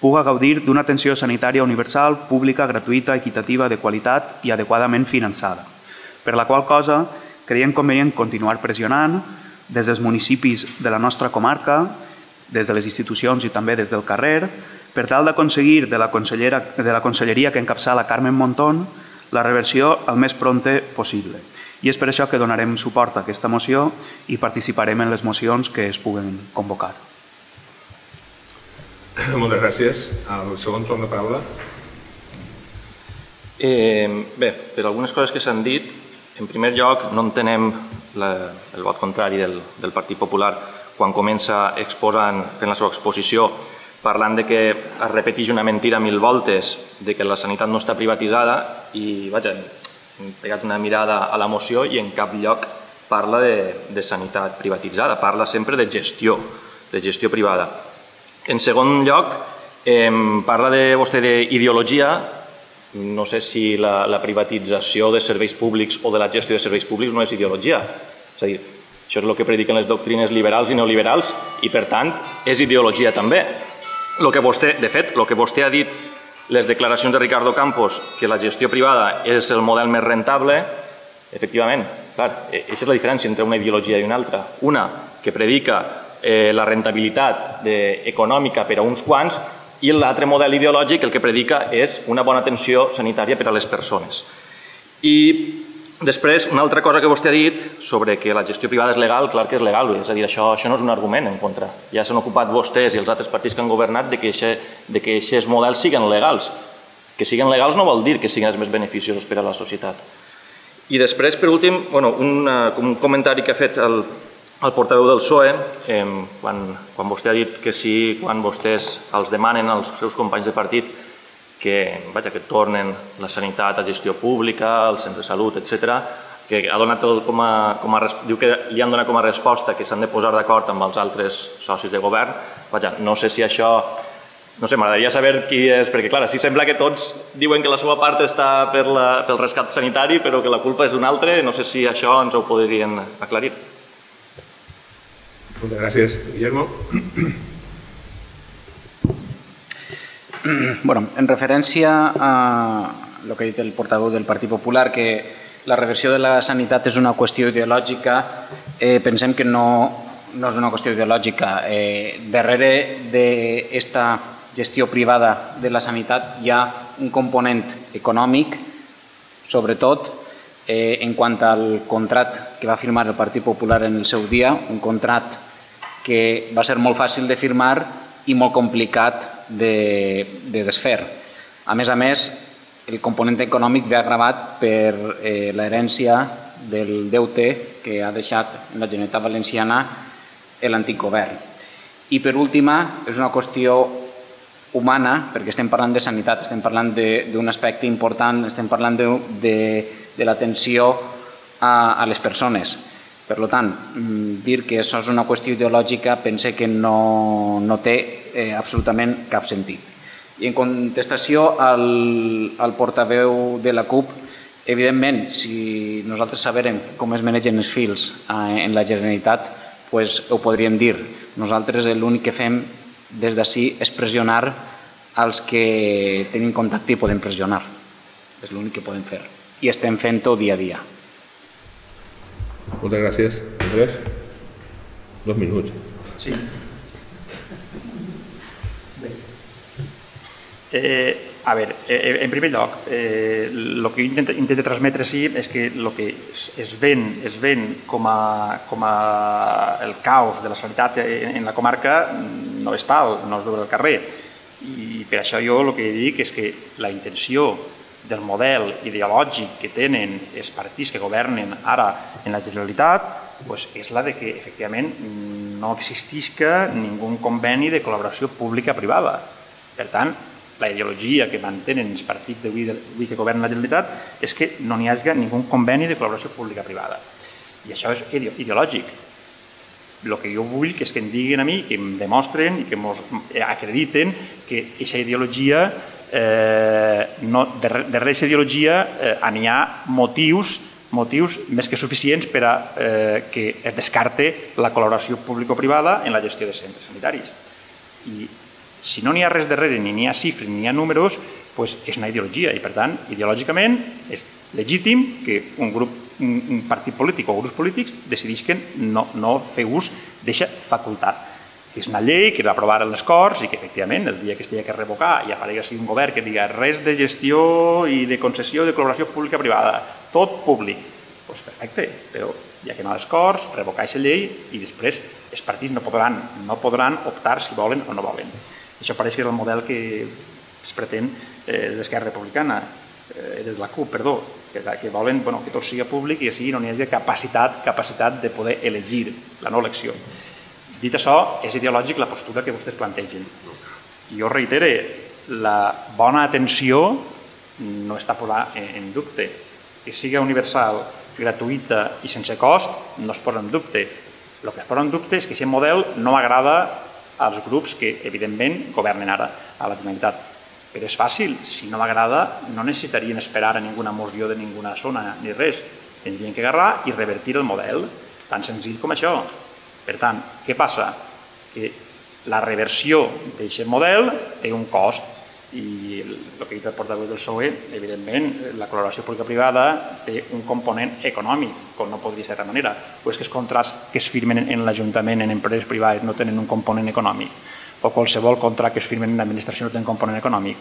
puga gaudir d'una atenció sanitària universal, pública, gratuïta, equitativa, de qualitat i adequadament finançada, per la qual cosa creiem convenient continuar pressionant des dels municipis de la nostra comarca, des de les institucions i també des del carrer, per tal d'aconseguir de la conselleria que encapçala Carmen Montón la reversió el més prompte possible. I és per això que donarem suport a aquesta moció i participarem en les mocions que es puguen convocar. Moltes gràcies. El segon torn de paraula. Bé, per algunes coses que s'han dit, en primer lloc, no entenem el vot contrari del Partit Popular quan comença exposant, fent la seva exposició, parlant que es repeteix una mentira mil voltes, que la sanitat no està privatitzada i, vaja, hem pegat una mirada a la moció i en cap lloc parla de sanitat privatitzada, parla sempre de gestió, de gestió privada. En segon lloc, parla vostè d'ideologia. No sé si la privatització de serveis públics o de la gestió de serveis públics no és ideologia. És a dir, això és el que prediquen les doctrines liberals i neoliberals i, per tant, és ideologia també. De fet, el que vostè ha dit, les declaracions de Ricardo Campos, que la gestió privada és el model més rentable, efectivament, clar, aquesta és la diferència entre una ideologia i una altra. Una que predica la rentabilitat econòmica per a uns quants i l'altre model ideològic el que predica és una bona atenció sanitària per a les persones. I després, una altra cosa que vostè ha dit sobre que la gestió privada és legal, clar que és legal, és a dir, això no és un argument en contra. Ja s'han ocupat vostès i els altres partits que han governat que aquests models siguin legals. Que siguin legals no vol dir que siguin els més beneficiosos per a la societat. I després, per últim, un comentari que ha fet el El portaveu del P S O E, quan vostè ha dit que sí, quan vostès els demanen als seus companys de partit que tornen la sanitat a gestió pública, el centre de salut, etcètera, que diu que li han donat com a resposta que s'han de posar d'acord amb els altres socis de govern. No sé si això... No sé, m'agradaria saber qui és, perquè clar, si sembla que tots diuen que la seva part està pel rescat sanitari, però que la culpa és d'un altre, no sé si això ens ho podrien aclarir. Moltes gràcies. Guillermo. En referència a el que ha dit el portaveu del Partit Popular, que la reversió de la sanitat és una qüestió ideològica, pensem que no és una qüestió ideològica. Darrere d'aquesta gestió privada de la sanitat hi ha un component econòmic, sobretot, en quant al contracte que va firmar el Partit Popular en el seu dia, un contracte que va ser molt fàcil de firmar i molt complicat de desfer. A més a més, el component econòmic ve agravat per l'herència del deute que ha deixat la Generalitat Valenciana l'antic govern. I per última, és una qüestió humana, perquè estem parlant de sanitat, estem parlant d'un aspecte important, estem parlant de l'atenció a les persones. Per tant, dir que això és una qüestió ideològica pense que no té absolutament cap sentit. I en contestació al portaveu de la CUP, evidentment, si nosaltres saberem com es manegen els fils en la Generalitat, ho podríem dir. Nosaltres l'únic que fem des d'ací és pressionar els que tenim contacte i podem pressionar. És l'únic que podem fer. I estem fent-ho dia a dia. Moltes gràcies. Andrés? Dos minuts. Sí. A veure, en primer lloc, el que intento transmetre-s'hi és que el que es ven com el caos de la sanitat en la comarca no és tal, no es veu al carrer. I per això jo el que dic és que la intenció del model ideològic que tenen els partits que governen ara en la Generalitat és la que efectivament no existisca ningun conveni de col·laboració pública-privada. Per tant, la ideologia que mantenen els partits d'avui que governen la Generalitat és que no n'hi hagi ningun conveni de col·laboració pública-privada. I això és ideològic. El que jo vull és que em diguin a mi, que em demostren i que acrediten que aquesta ideologia darrere aquesta ideologia n'hi ha motius més que suficients per a que es descarte la col·laboració público-privada en la gestió de centres sanitaris. I si no n'hi ha res darrere, ni n'hi ha xifres, ni n'hi ha números, és una ideologia i, per tant, ideològicament és legítim que un partit polític o grups polítics decidisquen no fer ús d'aquesta facultat. Que és una llei que l'aprovaren les Corts i que, efectivament, el dia que es tingui que revocar i aparegui un govern que digui res de gestió i de concessió de col·laboració pública-privada, tot públic, doncs perfecte, però ja que no les Corts, revocar aquesta llei i després els partits no podran optar si volen o no volen. Això pareix que és el model que es pretén des d'Esquerra Republicana, des de la CUP, perdó, que volen que tot sigui públic i que no hi hagi capacitat de poder elegir la no elecció. Dit això, és ideològic la postura que vostès plantegen. Jo reitero, la bona atenció no està posada en dubte. Que sigui universal, gratuïta i sense cost no es posa en dubte. El que es posa en dubte és que aquest model no agrada als grups que, evidentment, governen ara a la Generalitat. Però és fàcil, si no m'agrada no necessitarien esperar a ninguna moció de ninguna zona ni res. Tindrien que agarrar i revertir el model, tan senzill com això. Per tant, què passa? Que la reversió d'aquest model té un cost i el que ha dit el portaveu del P S O E, evidentment, la col·laboració pública-privada té un component econòmic, com no podria ser de manera. O és que els contractes que es firmen en l'Ajuntament, en empreses privades, no tenen un component econòmic. O qualsevol contracte que es firmen en l'administració no té un component econòmic.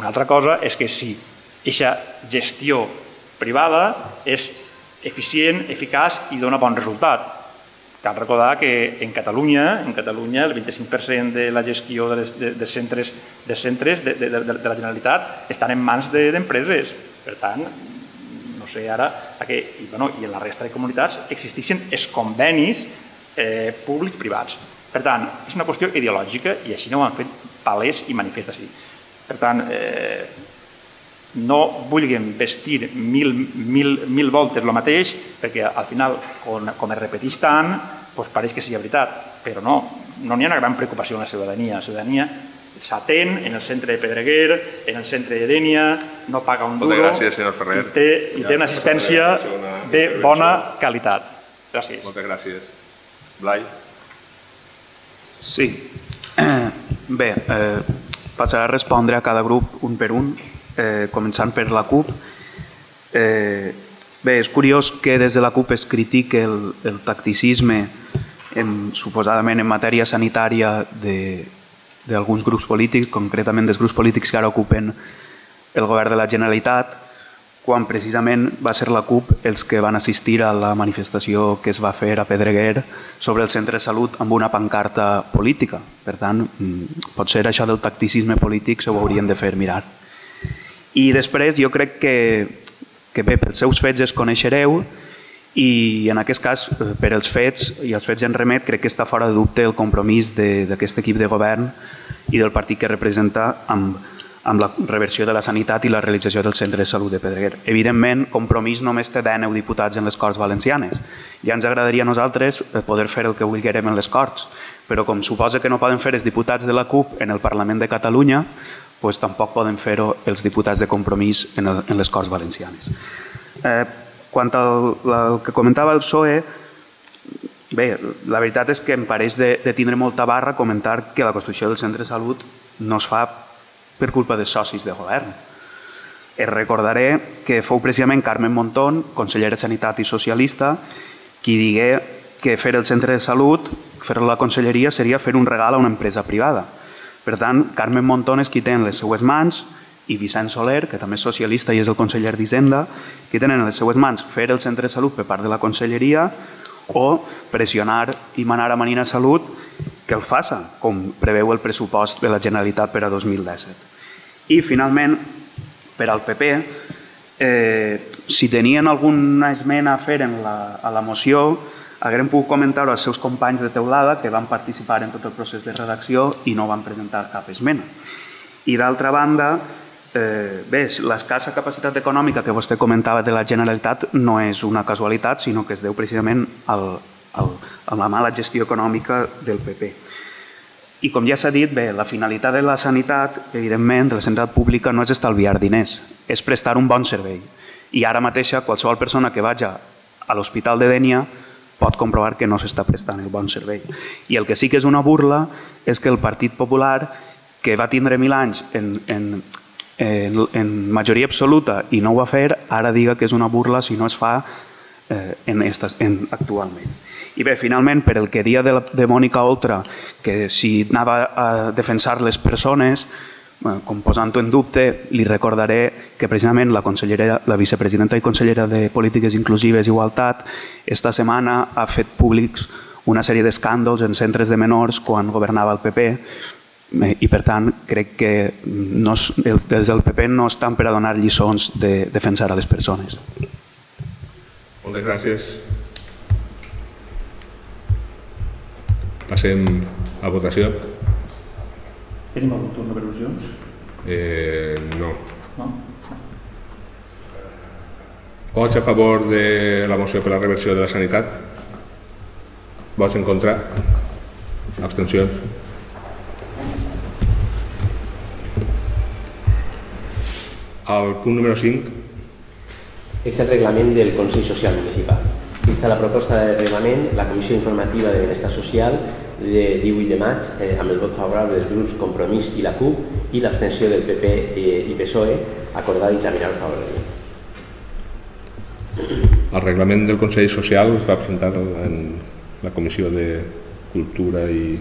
Una altra cosa és que si aquesta gestió privada és eficient, eficaç i dona bon resultat. Cal recordar que en Catalunya el vint-i-cinc per cent de la gestió de centres de la Generalitat estan en mans d'empreses. Per tant, no sé ara... I en la resta de comunitats existeixen els convenis públic-privats. Per tant, és una qüestió ideològica i així no ho han fet palès i manifest així. Per tant, no vulguem vestir mil voltes el mateix perquè al final, com es repeteix tant, pareix que sigui veritat, però no, no hi ha una gran preocupació en la ciutadania. La ciutadania s'atén en el centre de Pedreguer, en el centre de Dènia, no paga un duro i té una assistència de bona qualitat. Gràcies. Moltes gràcies. Blai? Sí. Bé, passaré a respondre a cada grup un per un. Començant per la CUP. Bé, és curiós que des de la CUP es critique el tacticisme suposadament en matèria sanitària d'alguns grups polítics, concretament dels grups polítics que ara ocupen el govern de la Generalitat, quan precisament va ser la CUP els que van assistir a la manifestació que es va fer a Pedreguer sobre el centre de salut amb una pancarta política. Per tant, potser això del tacticisme polític s'ho haurien de fer mirar. I després jo crec que bé, pels seus fets es coneixereu i en aquest cas, per els fets, i els fets en remet, crec que està fora de dubte el compromís d'aquest equip de govern i del partit que representa amb la reversió de la sanitat i la realització del centre de salut de Pedreguer. Evidentment, Compromís només té deu diputats en les Corts Valencianes. Ja ens agradaria a nosaltres poder fer el que vulguerem en les Corts, però com suposa que no poden fer els diputats de la CUP en el Parlament de Catalunya, doncs tampoc poden fer-ho els diputats de Compromís en les Corts Valencianes. Quant al que comentava el P S O E, bé, la veritat és que em pareix de tindre molta barra comentar que la construcció del centre de salut no es fa per culpa de socis de govern. Et recordaré que fou precisament Carmen Montón, consellera de Sanitat i socialista, qui digué que fer el centre de salut, fer-lo a la conselleria, seria fer un regal a una empresa privada. Per tant, Carmen Montón és qui té en les seues mans, i Vicenç Soler, que també és socialista i és el conseller d'Hisenda, que tenen en les seues mans fer el centre de salut per part de la Conselleria o pressionar i manar a Marina Salut que el faci, com preveu el pressupost de la Generalitat per a dos mil disset. I, finalment, per al P P, si tenien alguna esmena a fer a la moció, haguem pogut comentar-ho als seus companys de teulada que van participar en tot el procés de redacció i no van presentar cap esmena. I, d'altra banda, bé, l'escassa capacitat econòmica que vostè comentava de la Generalitat no és una casualitat, sinó que es deu precisament a la mala gestió econòmica del P P. I com ja s'ha dit, bé, la finalitat de la sanitat, evidentment, de la sanitat pública no és estalviar diners, és prestar un bon servei. I ara mateixa qualsevol persona que vagi a l'Hospital de Dènia pot comprovar que no s'està prestant el bon servei. I el que sí que és una burla és que el Partit Popular, que va tindre mil anys en... en majoria absoluta i no ho va fer, ara diga que és una burla si no es fa actualment. I bé, finalment, per el que dia de Mònica Oltra, que si anava a defensar les persones, com posant-ho en dubte, li recordaré que precisament la vicepresidenta i consellera de Polítiques Inclusives i Igualtat esta setmana ha fet públics una sèrie d'escàndols en centres de menors quan governava el P P, i per tant crec que des del P P no estan per a donar lliçons de defensar a les persones. Moltes gràcies. Passem a votació. Tenim algun torn de previsions? No. Vots a favor de la moció per la reversió de la sanitat? Vots en contra? Abstencions? El punt número cinc. És el reglament del Consell Social Municipal. Vista la proposta de reglament, la Comissió Informativa de Benestar Social de divuit de maig, amb el vot favorable dels grups Compromís i la CUP i l'abstenció del P P i P S O E, acordada d'examinar favorablement. El reglament del Consell Social es va presentar en la Comissió de Cultura i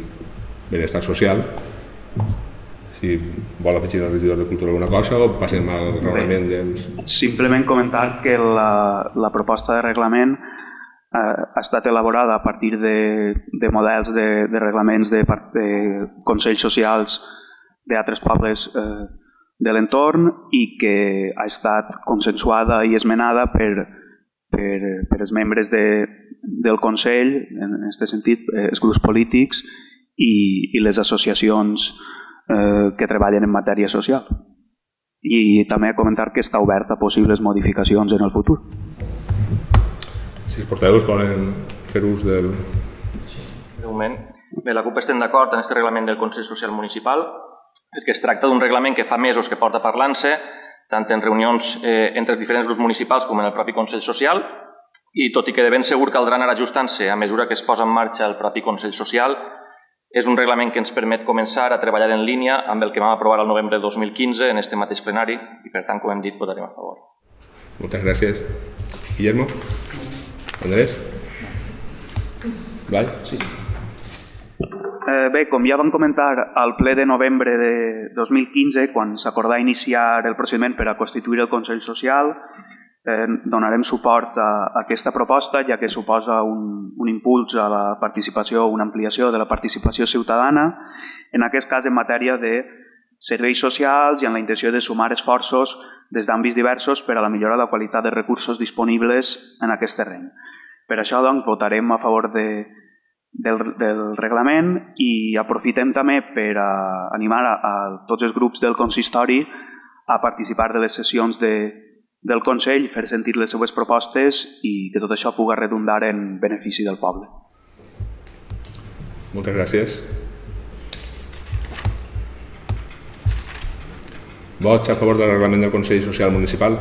Benestar Social. Si vol afegir al regidor de Cultura alguna cosa o passem al reglament dels... Simplement comentar que la proposta de reglament ha estat elaborada a partir de models de reglaments de consells socials d'altres pobles de l'entorn i que ha estat consensuada i esmenada per els membres del Consell, en aquest sentit, els grups polítics i les associacions que treballen en matèria social. I també comentar que està oberta a possibles modificacions en el futur. Si els portaveus volen fer ús del... Bé, la CUP estem d'acord en aquest reglament del Consell Social Municipal perquè es tracta d'un reglament que fa mesos que porta parlant-se tant en reunions entre els diferents grups municipals com en el propi Consell Social i tot i que de ben segur caldrà anar ajustant-se a mesura que es posa en marxa el propi Consell Social. És un reglament que ens permet començar a treballar en línia amb el que vam aprovar el novembre de dos mil quinze en este mateix plenari i, per tant, com hem dit, votarem a favor. Moltes gràcies. Guillermo? Andrés? Val? Sí. Bé, com ja vam comentar al ple de novembre de dos mil quinze, quan s'acordà iniciar el procediment per a constituir el Consell Social, donarem suport a aquesta proposta ja que suposa un impuls a la participació, una ampliació de la participació ciutadana, en aquest cas en matèria de serveis socials i en la intenció de sumar esforços des d'àmbits diversos per a la millora de la qualitat de recursos disponibles en aquest terreny. Per això, doncs, votarem a favor de, del, del reglament i aprofitem també per a animar a, a tots els grups del consistori a participar de les sessions de, del Consell, fer sentir les seues propostes i que tot això pugui redundar en benefici del poble. Moltes gràcies. Vots a favor del reglament del Consell Social Municipal?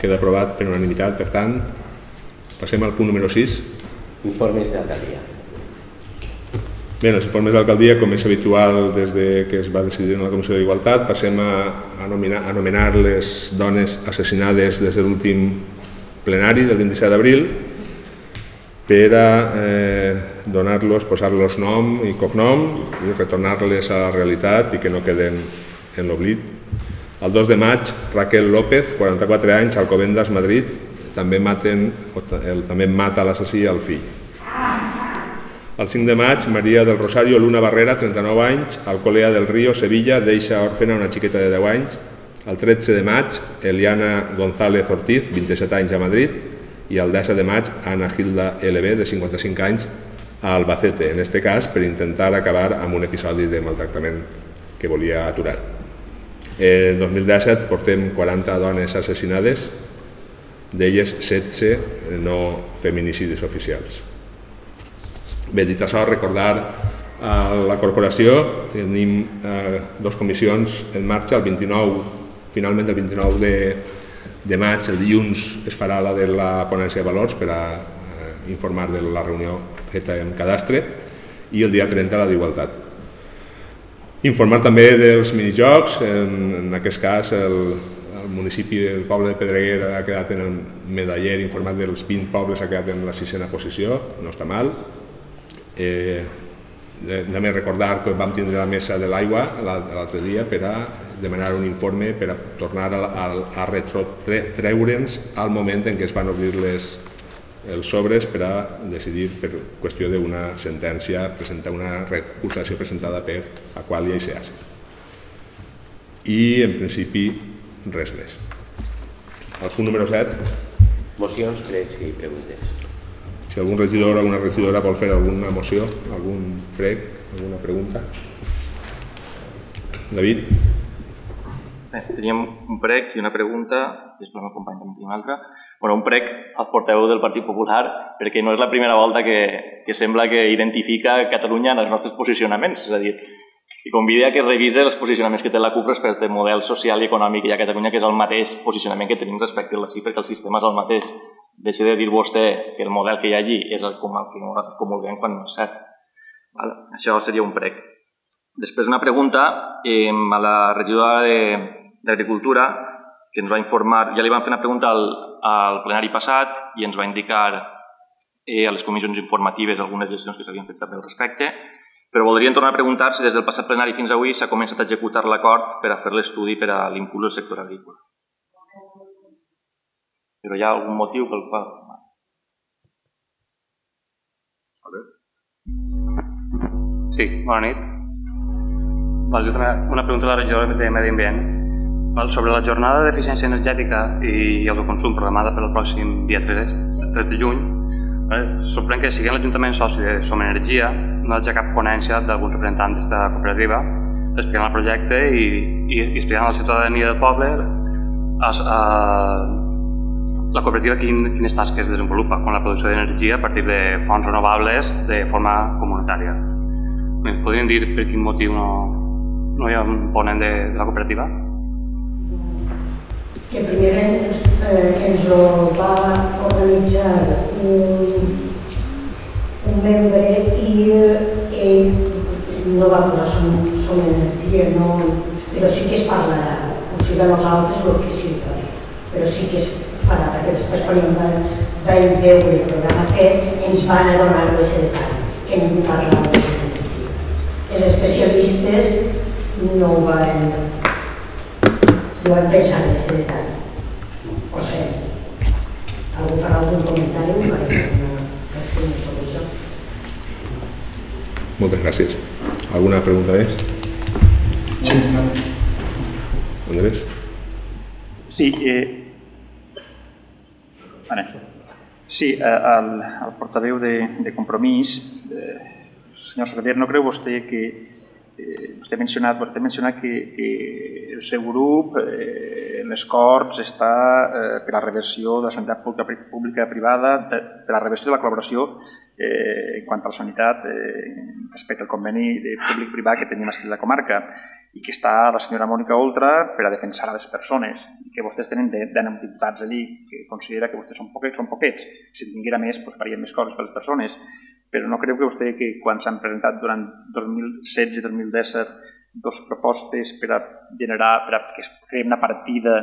Queda aprovat per unanimitat, per tant. Passem al punt número sis. Informes d'alcaldia. Bé, els informes d'alcaldia, com és habitual des de que es va decidir en la Comissió d'Igualtat, passem a anomenar les dones assassinades des de l'últim plenari del vint-i-set d'abril per a eh, donar-los, posar-los nom i cognom i retornar-les a la realitat i que no queden en l'oblit. El dos de maig, Raquel López, quaranta-quatre anys, Alcobendas, Madrid, també maten, el, també mata l'assassí al fill. El cinc de maig, Maria del Rosario Luna Barrera, trenta-nou anys, Alcolea del Río, Sevilla, deixa òrfena una xiqueta de deu anys. El tretze de maig, Eliana González Ortiz, vint-i-set anys, a Madrid. I el disset de maig, Ana Gilda L B, de cinquanta-cinc anys, a Albacete, en este cas per intentar acabar amb un episodi de maltractament que volia aturar. El dos mil disset portem quaranta dones assassinades, d'elles setze no feminicidis oficials. Bé, dit això, recordar a la corporació, tenim eh, dos comissions en marxa, el vint-i-nou, finalment el vint-i-nou de, de maig, el dilluns, es farà la de la ponència de valors per a eh, informar de la reunió feta en cadastre, i el dia trenta la d'igualtat. Informar també dels minijocs, en, en aquest cas el, el municipi del poble de Pedreguer ha quedat en el medaller informat dels vint pobles, ha quedat en la sisena posició, no està mal. Eh, també recordar que vam tindre la mesa de l'aigua l'altre dia per a demanar un informe per a tornar a, a, a retreure'ns al moment en què es van obrir les, els sobres per a decidir per qüestió d'una sentència, presentar una recusació presentada per Aqualia i Seasa. I en principi res més. El punt número set. Mocions, pregs i preguntes. Si algun regidor o alguna regidora vol fer alguna moció, algun prec, alguna pregunta. David? Bé, teníem un prec i una pregunta, després m'ho acompanya amb una altra. Bueno, un prec al portaveu del Partit Popular, perquè no és la primera volta que, que sembla que identifica Catalunya en els nostres posicionaments, és a dir, i convida que revise els posicionaments que té la CUP respecte al model social i econòmic que hi ha a Catalunya, que és el mateix posicionament que tenim respecte a la C I P, perquè el sistema és el mateix. Deixi de dir vostè que el model que hi ha allí és el com el que nosaltres comulguem quan no és cert. Vale? Això seria un prec. Després una pregunta eh, a la regidora d'Agricultura, que ens va informar, ja li van fer una pregunta al, al plenari passat i ens va indicar eh, a les comissions informatives algunes gestions que s'havien fet també al respecte, però voldrien tornar a preguntar si des del passat plenari fins avui s'ha començat a executar l'acord per a fer l'estudi per a l'impuls del sector agrícola. Però hi ha algun motiu pel qual... Sí, bona nit. Val, una pregunta a la regidora de Medi Ambient. Val, sobre la jornada d'eficiència energètica i el consum programada per al pròxim dia tres de juny, val, sorprèn que siguent l'Ajuntament soci de Som Energia no hi hagi cap ponència d'alguns representants d'esta cooperativa explicant el projecte i, i explicant a la ciutadania del poble a, a, la cooperativa quines tasques desenvolupa com la producció d'energia a partir de fonts renovables de forma comunitària. Podríem dir per quin motiu no, no hi ha un ponent de, de la cooperativa? Que primer ens, eh, que ens ho va organitzar un, un membre i ell no va posar som, som energia, no, però sí que es parlarà, o sigui a nosaltres el que siga, però sí que es parlarà, perquè després quan vam, vam veure el programa aquest ens van adonar de ser que ningú parlava de la energia. Els especialistes no ho van, no van pensar en ser tant. O sigui, algú farà algun comentari o farà alguna cosa sobre això. Moltes gràcies. ¿Alguna pregunta más? Sí. ¿Andrés? Sí. Eh... Vale. Sí, al, al portaveu de, de Compromís, eh, señor Javier, ¿no cree usted que eh, usted ha mencionado, usted ha mencionado que, que el seu grup eh, en les Corts està eh, per la reversió de la sanitat pública, pública privada, de, per la reversió de la col·laboració eh, en quant a la sanitat eh, respecte al conveni públic-privat que tenim aquí a la comarca, i que està la senyora Mònica Oltra per a defensar a les persones, i que vostès tenen d'anar amb diputats allí, que considera que vostès són poquets, són poquets. Si en tinguera més, doncs farien més coses per a les persones. Però no creu que vostè, que quan s'han presentat durant dos mil setze i dos mil disset dos propostes per a generar, per a que es creï una partida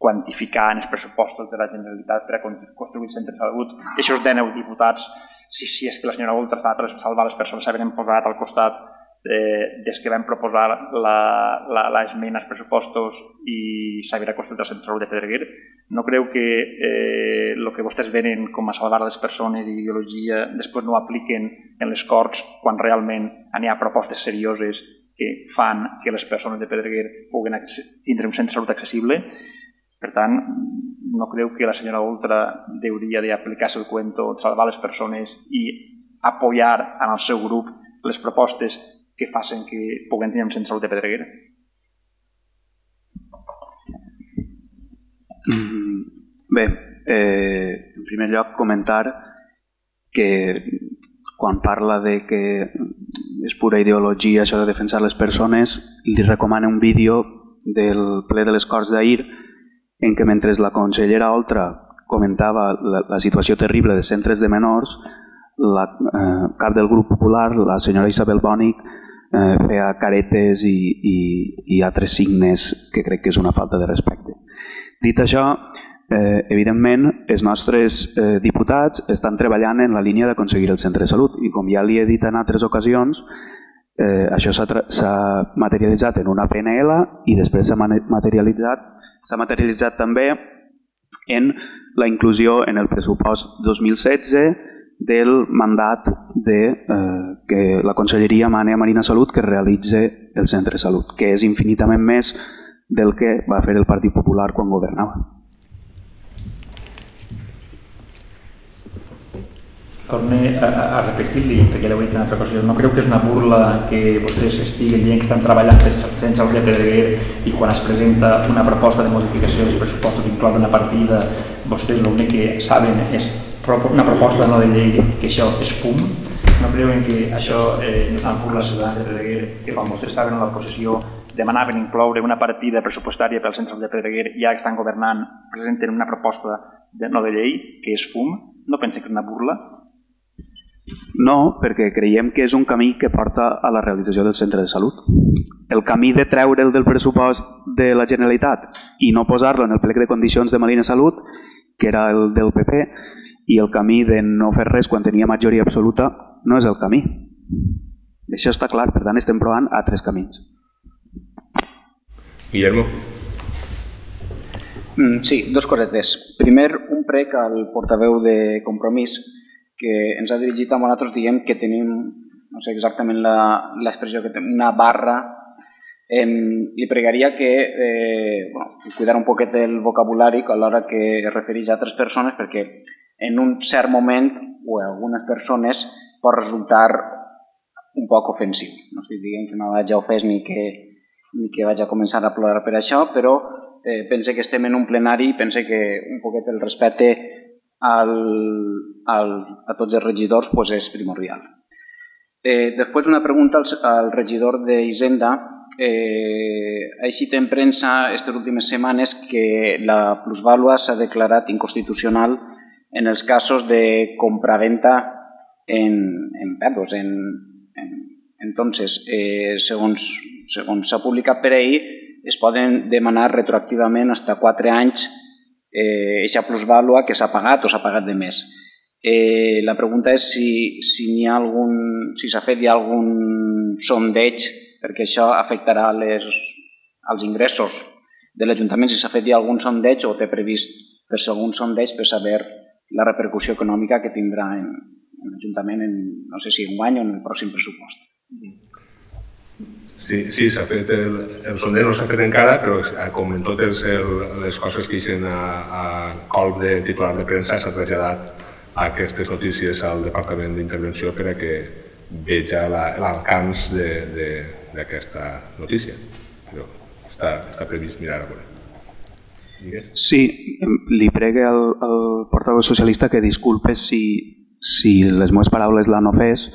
quantificant els pressupostos de la Generalitat per a construir centres de salut, aquests dènou diputats, si és que la senyora Oltra està per salvar les persones, s'havien posat al costat des que vam proposar l'esmena als pressupostos i s'havia construït el centre de Pedreguer. No creu que el que vostès venen com a salvar les persones i ideologia després no ho apliquen en les Corts quan realment hi ha propostes serioses que fan que les persones de Pedreguer puguin tindre un centre de salut accessible? Per tant, no creu que la senyora Oltra hauria d'aplicar-se el cuento de salvar les persones i apoyar en el seu grup les propostes que facin que puguem tenir un centre de salut de Pedreguer? Bé, en primer lloc comentar que quan parla de que és pura ideologia això de defensar les persones, li recomano un vídeo del ple de les Corts d'ahir en què mentre la consellera Oltra comentava la situació terrible de centres de menors, la cap del grup popular, la senyora Isabel Bonic, feia caretes i altres signes que crec que és una falta de respecte. Dit això, evidentment, els nostres diputats estan treballant en la línia d'aconseguir el centre de salut i com ja li he dit en altres ocasions, això s'ha materialitzat en una P N L i després s'ha materialitzat s'ha materialitzat també en la inclusió en el pressupost dos mil setze del mandat que la Conselleria mana a Marina Salut que realitzi el centre de salut, que és infinitament més del que va fer el Partit Popular quan governava. Torne a repetir-li, perquè l'heu dit en altra cosa, no creu que és una burla que vostès estiguin dient que estan treballant sense el P D G i quan es presenta una proposta de modificació dels pressupostos que inclou una partida, vostès l'únic que saben és una proposta no de llei, que això és fum? No creuen que això en pur la ciutadana de Pedreguer, que quan vostès estaven a l'oposició demanaven incloure una partida pressupostària pel centre de Pedreguer i ara que estan governant presenten una proposta no de llei, que és fum? No pensen que és una burla? No, perquè creiem que és un camí que porta a la realització del centre de salut. El camí de treure'l del pressupost de la Generalitat i no posar-lo en el plec de condicions de Marina Salut, que era el del P P, i el camí de no fer res quan tenia majoria absoluta no és el camí. Això està clar, per tant estem provant a tres camins. Guillermo. Sí, dos cosetes. Primer, un prec al portaveu de Compromís que ens ha dirigit a nosaltres dient que tenim, no sé exactament l'expressió que tenim, una barra. Li pregaria que cuidar un poquet del vocabulari a l'hora que es refereix a altres persones perquè en un cert moment o algunes persones pot resultar un poc ofensiu. No estic dient que no vaig a ofès ni que vaig a començar a plorar per això, però pense que estem en un plenari i pense que un poquet el respecte a tots els regidors és primordial. Després una pregunta al regidor d'Hisenda. Ha eixit en premsa aquestes últimes setmanes que la plusvàlua s'ha declarat inconstitucional en els casos de compraventa en pèrdues. Entonces, segons s'ha publicat per ahir, es poden demanar retroactivament fins a quatre anys aquesta plusvàlua que s'ha pagat o s'ha pagat de més. La pregunta és si s'ha fet ja algun sondeig perquè això afectarà els ingressos de l'Ajuntament, si s'ha fet ja algun sondeig o té previst fer-se algun sondeig per saber la repercussió econòmica que tindrà en l'Ajuntament, no sé si en guany o en el pròxim pressupost. Sí, s'ha fet, el, el sondeig no s'ha fet encara, però com en totes les coses que eixen a, a colp de titular de premsa s'ha traslladat aquestes notícies al Departament d'Intervenció per a que veja l'alcanç d'aquesta notícia. Però està, està previst mirar a veure. Digues? Sí, li pregue al, al portaveu socialista que disculpe si, si les meves paraules l'han ofès,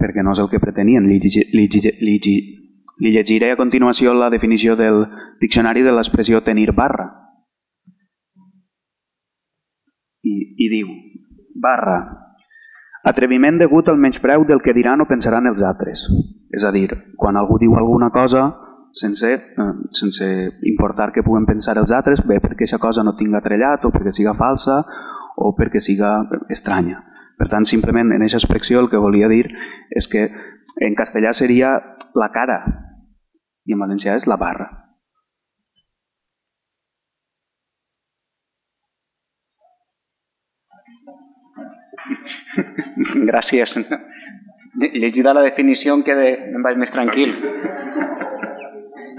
perquè no és el que pretenien. Li, li, li, li llegiré a continuació la definició del diccionari de l'expressió tenir barra. I, i diu, barra, atreviment degut al menyspreu del que diran o pensaran els altres. És a dir, quan algú diu alguna cosa sense, eh, sense importar que puguen pensar els altres, bé, perquè aquesta cosa no tinga trellat o perquè siga falsa o perquè siga estranya. Per tant, simplement en aquesta expressió el que volia dir és que en castellà seria la cara i en valencià és la barra. Gràcies. Llegida la definició em quedé, em vaig més tranquil.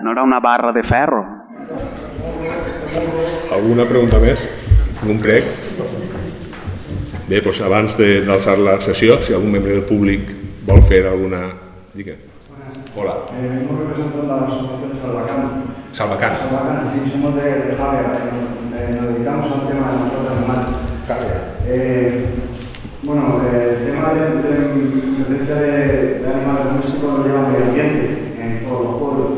No era una barra de ferro. Alguna pregunta més? No em crec. Bé, doncs abans d'alçar la sessió, si algun membre del públic vol fer alguna... Digue. Hola. Vinc un representant de l'associació de Salvacana. Salvacana. Salvacana, sí, somos de Javier. Nos dedicamos al tema de nosotros hermanos. Javier. Bueno, el tema de animales domésticos lo lleva el medio ambiente en todos los pueblos.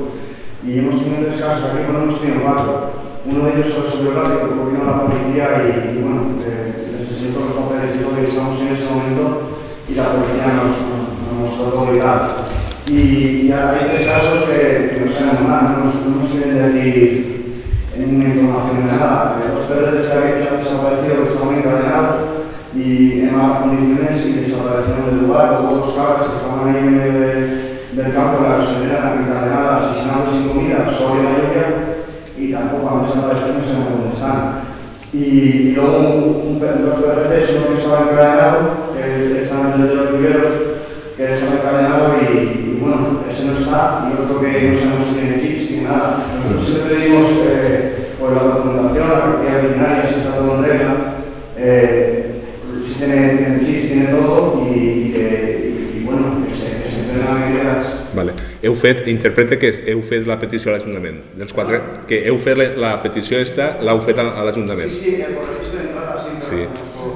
Y hemos tenido tres casos, aquí cuando hemos tenido cuatro. Uno de ellos sobre el plástico, porque vino la policía y, bueno, los papeles y todo que estamos en ese momento y la policía nos trató de dar. Y hay tres casos que nos han dado, no se debe decir ninguna información de nada. Los perros de Xàvia que han desaparecido, que estaban encadenados y en malas condiciones y desaparecieron del lugar, o dos cabras que estaban ahí en medio del campo de la gasolinera, encadenadas y sin agua y sin comida, sobre la lluvia, y tampoco han desaparecido, no sabemos dónde están. Y luego un, un, dos P R Cs, uno que estaba encadenado, que estaba en el de los riberos, que estaba encadenado y, y bueno, ese no está, y otro que no sabemos si tiene chips ni nada. Nosotros siempre pedimos eh, por la documentación, la partida veterinaria, si está todo en regla, eh, si tiene, tiene chips, tiene todo, y, y, y, y bueno, que se, que se prenen medidas. Vale. Heu fet, interpreta que heu fet la petició a l'Ajuntament, dels quatre, que heu fet la petició esta, l'heu fet a l'Ajuntament. Sí, sí, per registre d'entrada, sí, però...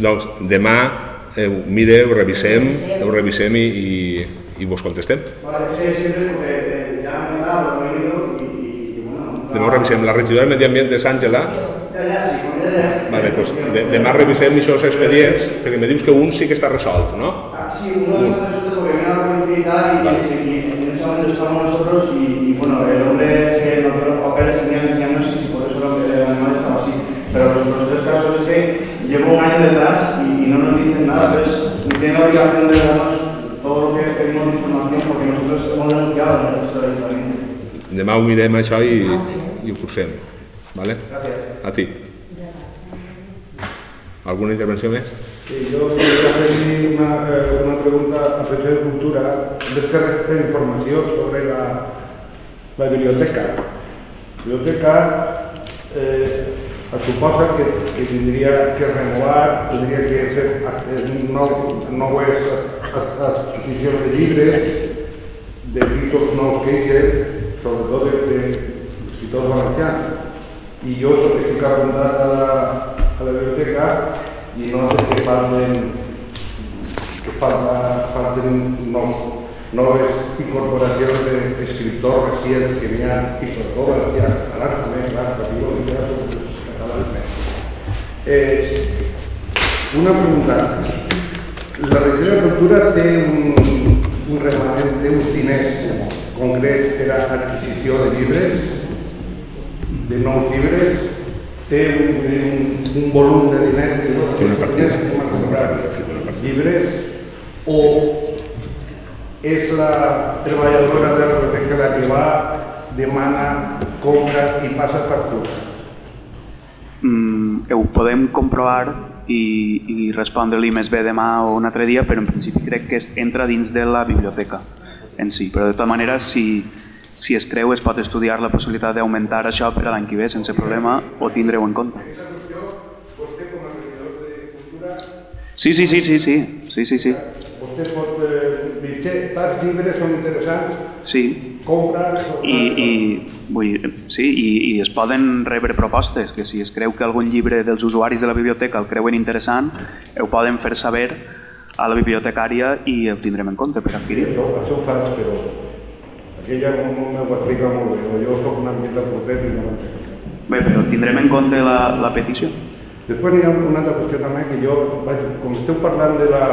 Doncs demà ho mireu, ho revisem i vos contestem. Vale, sí, sempre, perquè ja hem entrat, ho he venido, i bueno... Demà ho revisem, la regidora de Medi Ambient de Sàngela... Allà sí, com era allà. Vale, doncs demà revisem això els expedients, perquè me dius que un sí que està resolt, no? Sí, un no està resolt, perquè venia la publicitat i... estamos nosotros y, y bueno, el hombre es que los papeles tenían enseñándonos y por eso el animal estaba así. Pero los, los tres casos es que llevo un año detrás y, y no nos dicen nada, entonces tienen la obligación de darnos todo lo que pedimos de información porque nosotros estamos denunciados en nuestro ayuntamiento. Demà ho mirem això i, i ho posem, ¿vale? Gracias. A ti. ¿Alguna intervenció més? Sí, yo quería hacer una, una pregunta a respecto de cultura. Antes que recibir información sobre la, la biblioteca. La biblioteca eh, suposa que, que tendría que renovar, tendría que ser nuevas adquisiciones de libros, de libros nuevos que hice, sobre todo de escritores valencianos. Y yo solicité a la, a la biblioteca. Y no hace que falten, que falten nuevas incorporaciones de escritores recientes que venían y sobre todo valencianos, alarmes, las categorías catalanes. Eh, una pregunta. La Regió de Cultura té un, un remanent, té uns diners concrets per a adquisició de llibres, de nous llibres, té un, un, un volum de diners de totes les partides que hem de comprar llibres o és la treballadora de la biblioteca la que va, demana, compra i passa factura? Mm, ho podem comprovar i, i respondre-li més bé demà o un altre dia, però en principi crec que entra dins de la biblioteca. en si. Però de tota manera, si, si es creu, es pot estudiar la possibilitat d'augmentar això per a l'any que ve sense problema o tindre-ho en compte. Sí, sí, sí, sí, sí, sí, sí, sí. Vostè pot mitjar, tants llibres són interessants. Sí. I, vull, sí, i, i es poden rebre propostes, que si es creu que algun llibre dels usuaris de la biblioteca el creuen interessant, ho poden fer saber a la bibliotecària i el tindrem en compte per adquirir. Sí, això, això ho faig, però aquella no m'ho explica molt bé, jo soc una mica portet i no m'entenc. Bé, però tindrem en compte la, la petició. Després hi ha una altra qüestió també que jo, vaig, com esteu parlant de la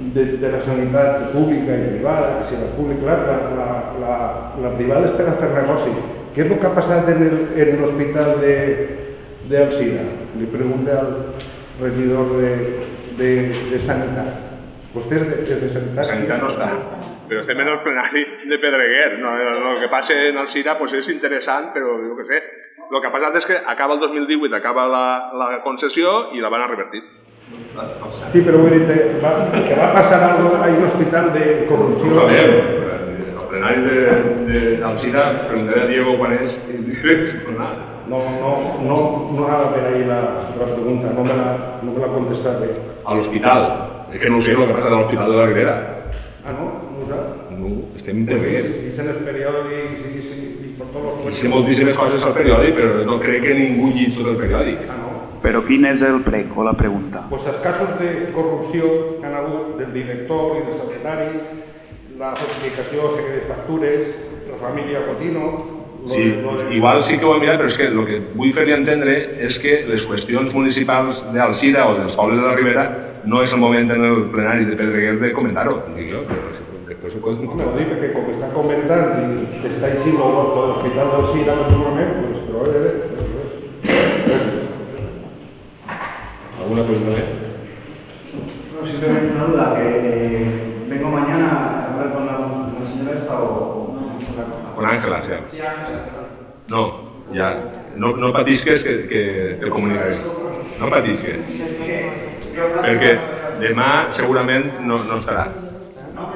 De, de la sanitat pública i privada, si la pública, la, la, la, la privada és per a fer negoci. Què és el que ha passat en l'hospital d'Alsina? Li pregunta al regidor de, de, de Sanitat. Vostè és de, de, de Sanitat? Sanitat no està, però estem en el plenari de Pedreguer. No, el que passa en Alsina pues és interessant, però jo què sé. El que ha passat és que acaba el dos mil divuit, acaba la, la concessió i la van a revertir. Sí, però vull dir que va passar a un hospital de corrupció. El plenari d'Alsina preguntaré a Diego Panés i diré que és plenari. No, no, no, no ha de venir la pregunta, no me l'ha contestat bé. A l'hospital? És que no sé el que ha passat a l'hospital de la Ribera. Ah, no? No ho sap? No, estem de bé. Dicen els periòdics i per tot el... Dicen moltíssimes coses al periòdic, però no crec que ningú llegís tot el periòdic. Ah, no? Però quin és el prec o la pregunta? Doncs els casos de corrupció que han hagut del director i del secretari, la falsificació de factures, la família Cotino... Sí, igual sí que ho he mirat, però és que el que vull fer-li entendre és que les qüestions municipals d'Alsina o dels pobles de la Ribera no és el moment en el plenari de Pedreguer de comentar-ho, dic jo, però després ho podem comentar. No, dic que com està comentant i està així l'hospital d'Alsina, normalment, doncs però bé... ¿Alguna pregunta bien? No, simplemente una duda, que eh, vengo mañana a hablar con la, con la señora esta o no, con Ángela, sí. Sí, Ángela. No, ya, no, no patisques que, que te comunicaré. No patisques. Porque demà seguramente no, no estará. No,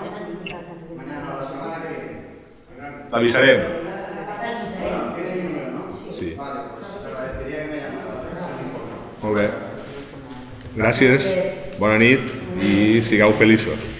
mañana, la semana que viene. T'avisarem. Tiene mi número, ¿no? Sí. Vale, pues te agradecería que me llamara. Molt bé. Gràcies, bona nit i sigueu feliços.